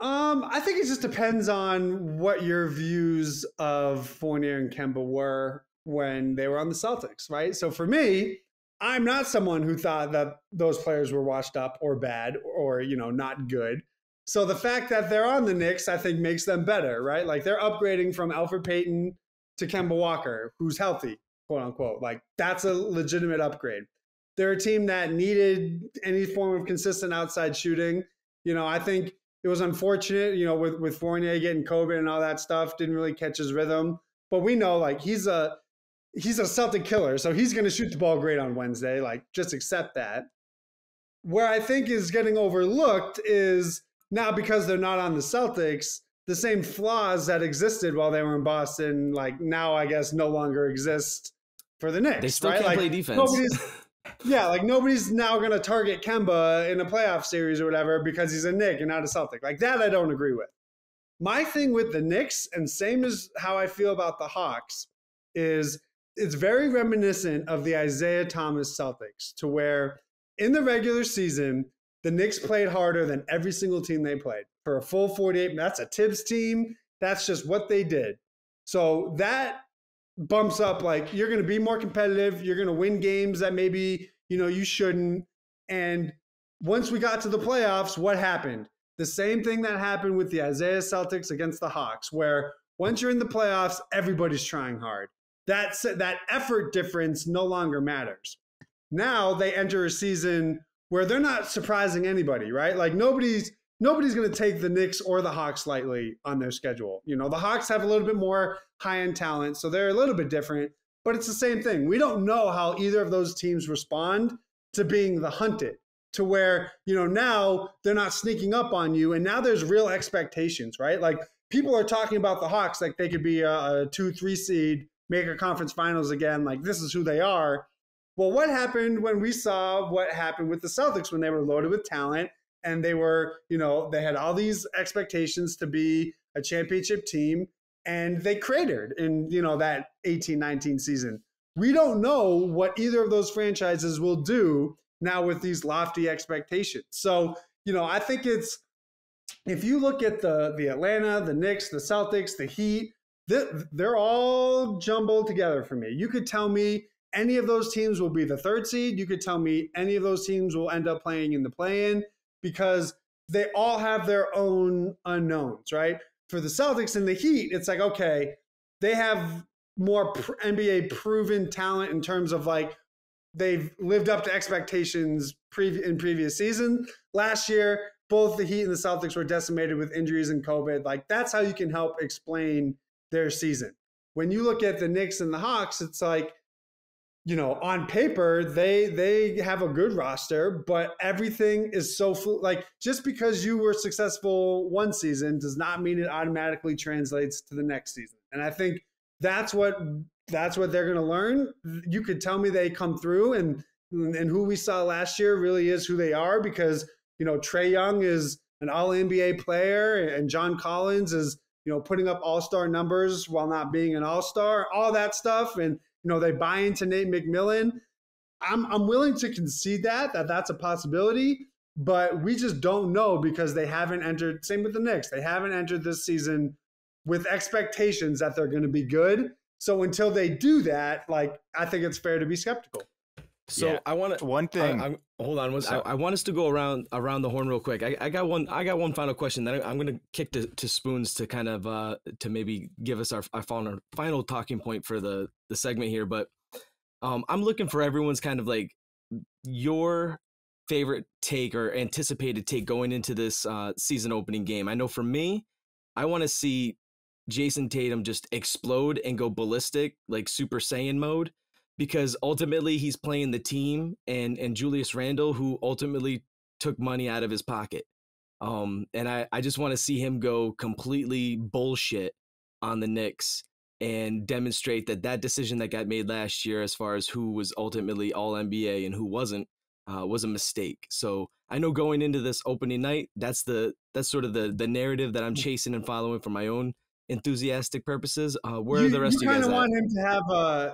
I think it just depends on what your views of Fournier and Kemba were when they were on the Celtics, right? So for me, I'm not someone who thought that those players were washed up or bad or, you know, not good. So the fact that they're on the Knicks, I think, makes them better, right? Like, they're upgrading from Alfred Payton to Kemba Walker, who's healthy, quote unquote. Like, that's a legitimate upgrade. They're a team that needed any form of consistent outside shooting. You know, I think it was unfortunate, you know, with Fournier getting COVID and all that stuff, didn't really catch his rhythm. But we know, like, he's a Celtic killer, so he's going to shoot the ball great on Wednesday. Like, just accept that. Where I think is getting overlooked is now, because they're not on the Celtics, the same flaws that existed while they were in Boston, like, now I guess no longer exist for the Knicks. They still can't play defense. Yeah, like nobody's now going to target Kemba in a playoff series or whatever because he's a Knick and not a Celtic. Like that I don't agree with. My thing with the Knicks, and same as how I feel about the Hawks, is it's very reminiscent of the Isaiah Thomas Celtics, to where in the regular season, the Knicks played harder than every single team they played for a full 48. That's a Tibbs team. That's just what they did. So that bumps up, like, you're going to be more competitive. You're going to win games that maybe, you know, you shouldn't. And once we got to the playoffs, what happened? The same thing that happened with the Isaiah Celtics against the Hawks, where once you're in the playoffs, everybody's trying hard. That effort difference no longer matters. Now they enter a season where they're not surprising anybody, right? Like nobody's going to take the Knicks or the Hawks lightly on their schedule. You know, the Hawks have a little bit more high-end talent, so they're a little bit different, but it's the same thing. We don't know how either of those teams respond to being the hunted, to where, you know, now they're not sneaking up on you, and now there's real expectations, right? Like people are talking about the Hawks like they could be a 2-3 seed, make a conference finals again, like this is who they are. Well, what happened when we saw what happened with the Celtics when they were loaded with talent and they were, you know, they had all these expectations to be a championship team and they cratered in, you know, that 18-19 season. We don't know what either of those franchises will do now with these lofty expectations. So, you know, I think it's, if you look at the Atlanta, the Knicks, the Celtics, the Heat, they're all jumbled together for me. You could tell me any of those teams will be the third seed. You could tell me any of those teams will end up playing in the play-in because they all have their own unknowns, right? For the Celtics and the Heat, it's like, okay, they have more NBA proven talent in terms of like they've lived up to expectations in previous season. Last year, both the Heat and the Celtics were decimated with injuries and COVID. Like that's how you can help explain their season. When you look at the Knicks and the Hawks, it's like, you know, on paper, they have a good roster, but everything is so like just because you were successful one season does not mean it automatically translates to the next season. And I think that's what they're going to learn. You could tell me they come through and who we saw last year really is who they are because, you know, Trae Young is an all-NBA player and John Collins is, you know, putting up all-star numbers while not being an all-star, all that stuff. And you know, they buy into Nate McMillan. I'm willing to concede that's a possibility, but we just don't know because they haven't entered, same with the Knicks, they haven't entered this season with expectations that they're going to be good. So until they do that, like, I think it's fair to be skeptical. So yeah. I want to, one thing, hold on. I want us to go around the horn real quick. I got one final question. Then I'm going to kick to Spoons to kind of, to maybe give us our final talking point for the segment here. But I'm looking for everyone's kind of like your favorite take or anticipated take going into this season opening game. I know for me, I want to see Jayson Tatum just explode and go ballistic, like Super Saiyan mode. Because ultimately he's playing the team and Julius Randle, who ultimately took money out of his pocket. And I just want to see him go completely bullshit on the Knicks and demonstrate that decision that got made last year as far as who was ultimately all NBA and who wasn't was a mistake. So I know going into this opening night, that's sort of the narrative that I'm chasing and following for my own enthusiastic purposes. Where are the rest of you guys at?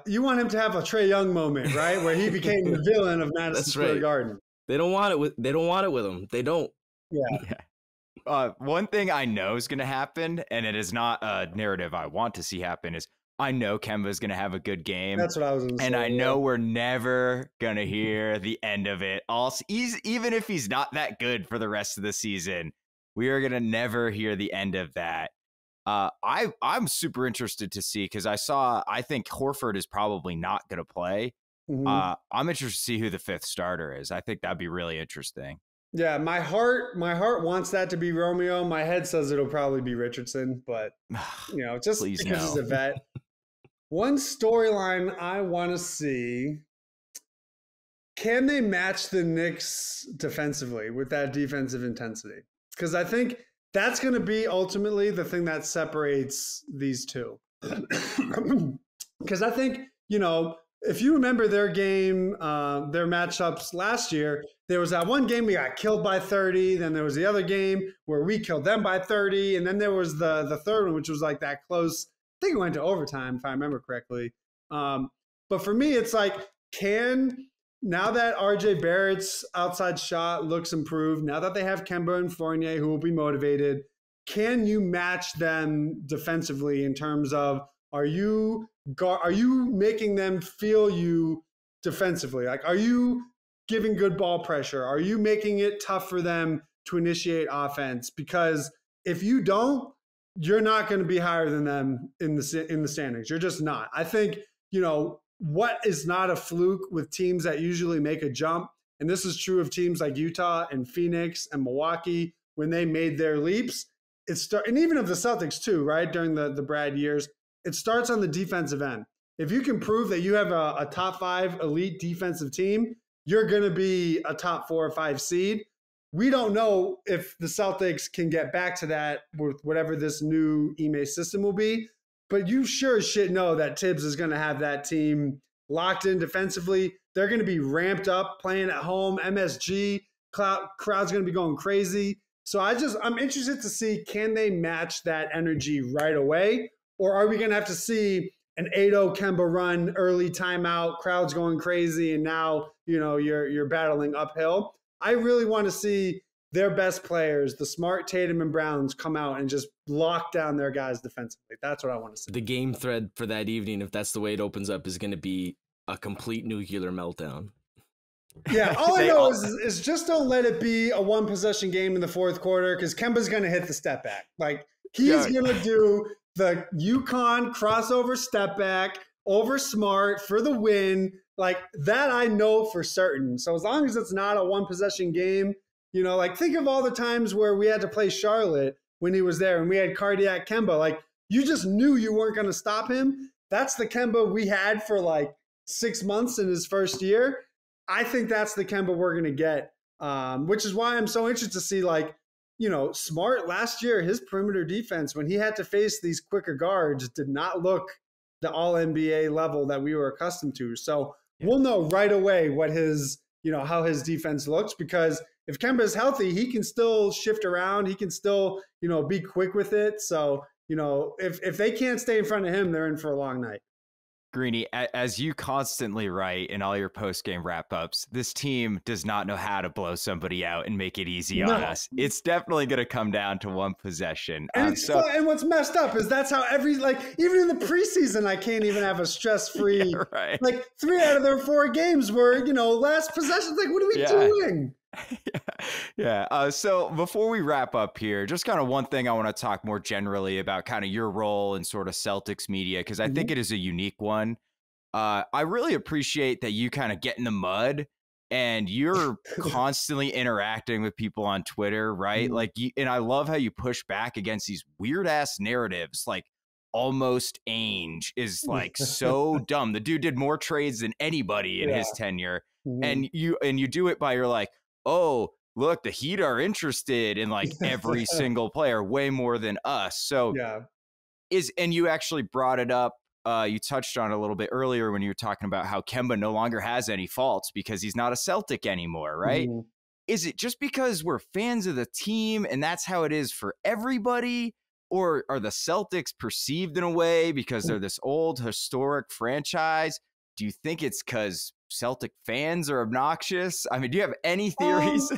You want him to have a Trae Young moment, right? Where he became the villain of Madison Square Garden. They don't want it with him. They don't. Yeah. One thing I know is going to happen, and it is not a narrative I want to see happen, is I know Kemba's going to have a good game. That's what I was going to say. And I know we're never going to hear the end of it. Even if he's not that good for the rest of the season, we are going to never hear the end of that. I'm super interested to see because I think Horford is probably not going to play. Mm-hmm. I'm interested to see who the fifth starter is. I think that'd be really interesting. Yeah, my heart wants that to be Romeo. My head says it'll probably be Richardson, but you know, just because he's a vet. One storyline I want to see: can they match the Knicks defensively with that defensive intensity? Because I think that's going to be ultimately the thing that separates these two. Because I think, you know, if you remember their game, their matchups last year, there was that one game we got killed by 30. Then there was the other game where we killed them by 30. And then there was the third one, which was like that close. I think it went to overtime, if I remember correctly. But for me, it's like, now that RJ Barrett's outside shot looks improved, now that they have Kemba and Fournier who will be motivated, can you match them defensively in terms of, are you making them feel you defensively? Like, are you giving good ball pressure? Are you making it tough for them to initiate offense? Because if you don't, you're not going to be higher than them in the standings. You're just not. I think, you know, what is not a fluke with teams that usually make a jump, and this is true of teams like Utah and Phoenix and Milwaukee when they made their leaps, and even of the Celtics too, right, during the Brad years, it starts on the defensive end. If you can prove that you have a top five elite defensive team, you're going to be a top 4 or 5 seed. We don't know if the Celtics can get back to that with whatever this new Ime system will be, but you sure as shit know that Tibbs is going to have that team locked in defensively. They're going to be ramped up, playing at home, MSG, crowd's going to be going crazy. So I'm interested to see, can they match that energy right away? Or are we going to have to see an 8-0 Kemba run, early timeout, crowd's going crazy, and now, you know, you're battling uphill? I really want to see their best players, the Smart, Tatum, and Browns, come out and just lock down their guys defensively. That's what I want to see. The game thread for that evening, if that's the way it opens up, is going to be a complete nuclear meltdown. Yeah, all I know is just don't let it be a one-possession game in the fourth quarter, because Kemba's going to hit the step back. Like, he's going to do the UConn crossover step back over Smart for the win. Like, that I know for certain. So as long as it's not a one-possession game, you know, like, think of all the times where we had to play Charlotte when he was there and we had cardiac Kemba. Like, you just knew you weren't going to stop him. That's the Kemba we had for like 6 months in his first year. I think that's the Kemba we're going to get, which is why I'm so interested to see, like, you know, Smart last year, his perimeter defense, when he had to face these quicker guards, did not look the all-NBA level that we were accustomed to. So we'll know right away what his, you know, how his defense looks, because if Kemba is healthy, he can still shift around. He can still, you know, be quick with it. So, you know, if they can't stay in front of him, they're in for a long night. Greeny, as you constantly write in all your post-game wrap-ups, this team does not know how to blow somebody out and make it easy on us. It's definitely going to come down to one possession. And, and what's messed up is that's how every, like, even in the preseason, I can't even have a stress-free, like, 3 out of their 4 games were, you know, last possessions. Like, what are we doing? So before we wrap up here, just kind of one thing I want to talk more generally about, kind of your role in sort of Celtics media, because I think it is a unique one. I really appreciate that you kind of get in the mud and you're constantly interacting with people on Twitter, right? Like, and I love how you push back against these weird ass narratives. Like, almost Ainge is like so dumb. The dude did more trades than anybody in his tenure, and you do it by, you're like, oh, look, the Heat are interested in like every single player, way more than us. So and you actually brought it up. You touched on it a little bit earlier when you were talking about how Kemba no longer has any faults because he's not a Celtic anymore, right? Is it just because we're fans of the team and that's how it is for everybody? Or are the Celtics perceived in a way because they're this old historic franchise? Do you think it's because Celtic fans are obnoxious? I mean, do you have any theories?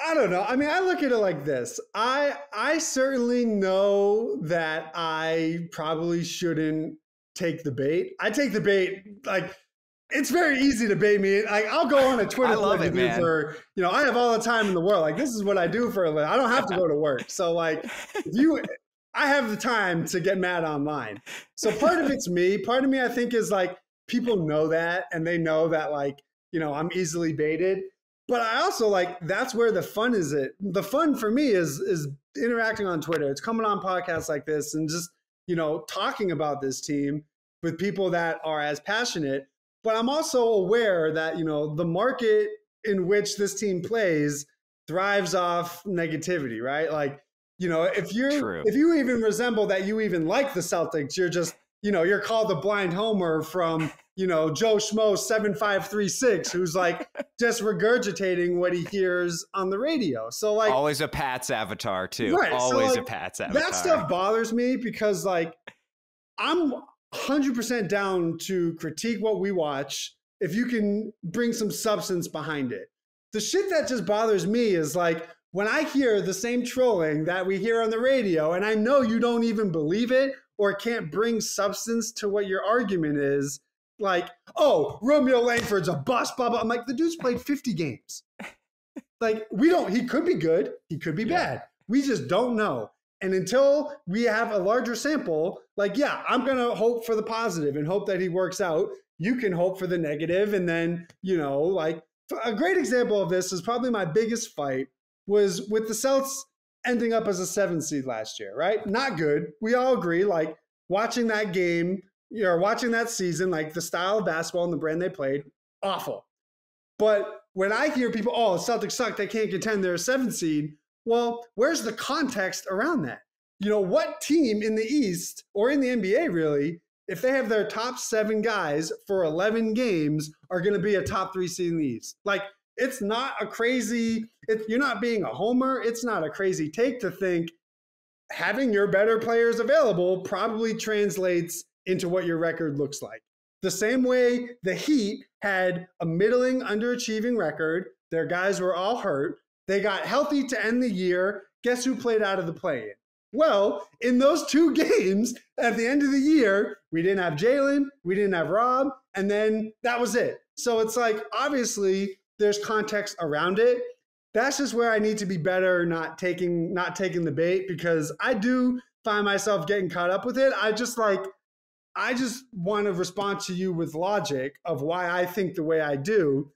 I don't know. I mean, I look at it like this. I certainly know that I probably shouldn't take the bait. I take the bait. Like, it's very easy to bait me. Like, I'll go on a Twitter thread for, you know, I have all the time in the world. Like, this is what I do for a living. I don't have to go to work. So, like, I have the time to get mad online. So part of it's me. Part of me, I think, is like, people know that, and they know that, like, you know, I'm easily baited. But I also, like, that's where the fun is. The fun for me is interacting on Twitter. It's coming on podcasts like this and just, you know, talking about this team with people that are as passionate. But I'm also aware that, you know, the market in which this team plays thrives off negativity, right? Like, you know, if you even resemble that you even like the Celtics, you're just, you know, you're called the blind homer from you know, Joe Schmo 7536, who's like just regurgitating what he hears on the radio. So like always a Pats avatar too. Right, always so, like, a Pats avatar. That stuff bothers me because like I'm 100% down to critique what we watch if you can bring some substance behind it. The shit that just bothers me is like when I hear the same trolling that we hear on the radio and I know you don't even believe it or can't bring substance to what your argument is. Like, oh, Romeo Langford's a bust, blah, blah. I'm like, the dude's played 50 games. Like, we don't, he could be good. He could be bad. We just don't know. And until we have a larger sample, like, yeah, I'm going to hope for the positive and hope that he works out. You can hope for the negative. And then, you know, like a great example of this is probably my biggest fight was with the Celtics ending up as a 7th seed last year, right? Not good. We all agree, like watching that game, you're watching that season, like the style of basketball and the brand they played, awful. But when I hear people, oh, Celtics suck, they can't contend, they're a 7th seed. Well, where's the context around that? You know, what team in the East or in the NBA really, if they have their top 7 guys for 11 games are going to be a top 3 seed in the East? Like it's not a crazy, you're not being a homer. It's not a crazy take to think having your better players available probably translates into what your record looks like. The same way the Heat had a middling, underachieving record. Their guys were all hurt. They got healthy to end the year. Guess who played out of the play-in? Well, in those 2 games at the end of the year, we didn't have Jaylen, we didn't have Rob, and then that was it. So it's like, obviously, there's context around it. That's just where I need to be better, not taking the bait, because I do find myself getting caught up with it. I just want to respond to you with logic of why I think the way I do.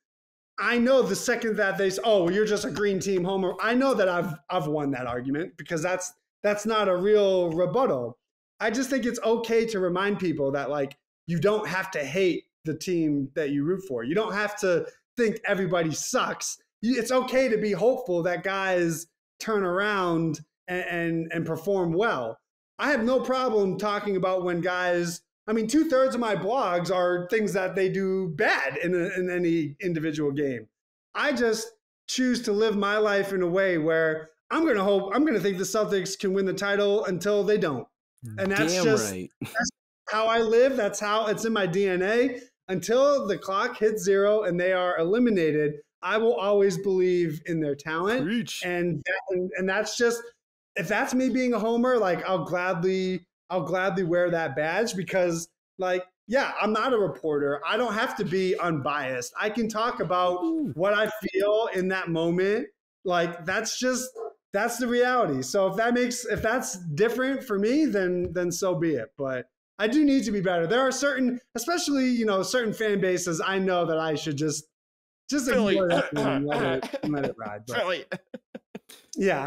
I know the second that they say, oh, you're just a green team homer, I know that I've won that argument because that's not a real rebuttal. I just think it's okay to remind people that like you don't have to hate the team that you root for. You don't have to think everybody sucks. It's okay to be hopeful that guys turn around and perform well. I have no problem talking about when guys, I mean, 2/3 of my blogs are things that they do bad in any individual game. I just choose to live my life in a way where I'm going to think the Celtics can win the title until they don't. And that's that's how I live. That's how it's in my DNA. Until the clock hits 0 and they are eliminated, I will always believe in their talent. Preach. And that's just, if that's me being a homer, like I'll gladly wear that badge because like, yeah, I'm not a reporter. I don't have to be unbiased. I can talk about what I feel in that moment. Like that's the reality. So if that's different for me, then so be it. But I do need to be better. There are certain, especially, you know, certain fan bases I know that I should just ignore that and let it ride. But, yeah,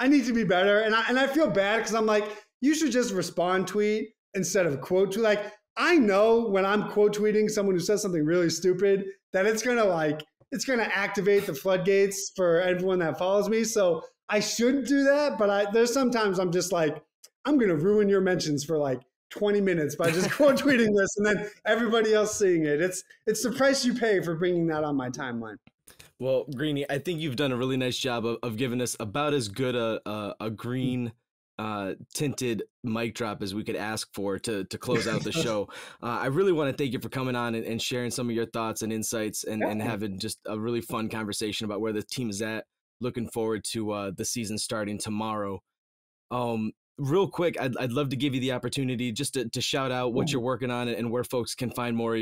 I need to be better. And I feel bad because I'm like, you should just respond tweet instead of quote tweet. Like, I know when I'm quote tweeting someone who says something really stupid that it's going to activate the floodgates for everyone that follows me. So I shouldn't do that. But there's sometimes I'm just like, I'm going to ruin your mentions for like 20 minutes by just quote tweeting this and then everybody else seeing it. It's the price you pay for bringing that on my timeline. Well, Greeny, I think you've done a really nice job of giving us about as good a green tinted mic drop as we could ask for to close out the show. I really want to thank you for coming on and sharing some of your thoughts and insights and having just a really fun conversation about where the team is at. Looking forward to the season starting tomorrow. Real quick, I'd love to give you the opportunity just to shout out what you're working on and where folks can find more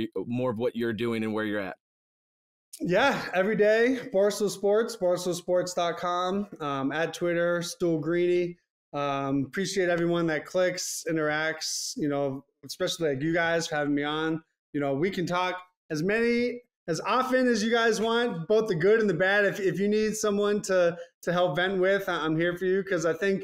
of what you're doing and where you're at. Yeah, every day, Barstool Sports, barstoolsports.com, at Twitter, StoolGreeny. Appreciate everyone that clicks, interacts, you know, especially like you guys for having me on. You know, we can talk as often as you guys want, both the good and the bad. If you need someone to help vent with, I'm here for you because I think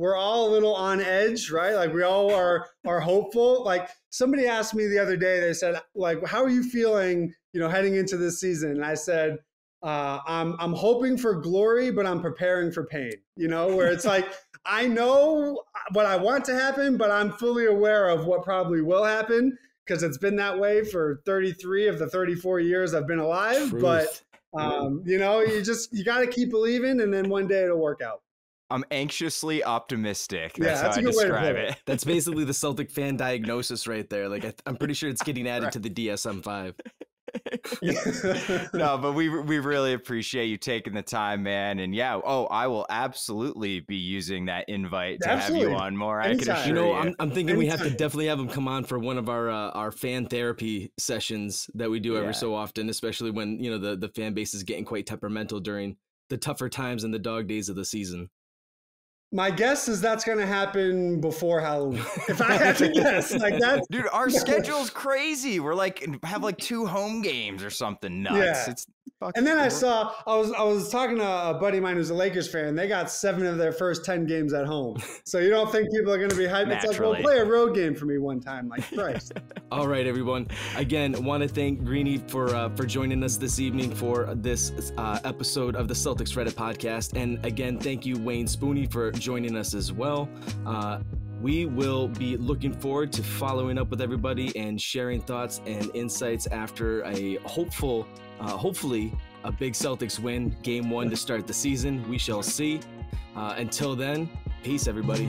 we're all a little on edge, right? Like we all are hopeful. Like somebody asked me the other day, they said, like, how are you feeling, you know, heading into this season? And I said, I'm hoping for glory, but I'm preparing for pain, you know, where it's like, I know what I want to happen, but I'm fully aware of what probably will happen because it's been that way for 33 of the 34 years I've been alive. Truth. But, you know, you got to keep believing, and then one day it'll work out. I'm anxiously optimistic. That's how I describe it. That's basically the Celtic fan diagnosis right there. Like, I'm pretty sure it's getting added to the DSM-5. No, but we really appreciate you taking the time, man. And yeah, I will absolutely be using that invite to have you on more. Anytime. I can assure you. I'm thinking we have to definitely have him come on for one of our fan therapy sessions that we do every so often, especially when, you know, the fan base is getting quite temperamental during the tougher times and the dog days of the season. My guess is that's going to happen before Halloween. If I had to guess, like that, dude, our schedule's crazy. We're like two home games or something nuts. Yeah. It's fucking. And then I was talking to a buddy of mine who's a Lakers fan. They got 7 of their first 10 games at home. So you don't think people are going to be hyped? It's like, well, play a road game for me one time, like Christ. All right, everyone. Again, want to thank Greeny for joining us this evening for this episode of the Celtics Reddit podcast. And again, thank you, Wayne Spooney, for joining us as well. We will be looking forward to following up with everybody and sharing thoughts and insights after a hopefully a big Celtics win, game 1 to start the season. We shall see. Until then, peace, everybody.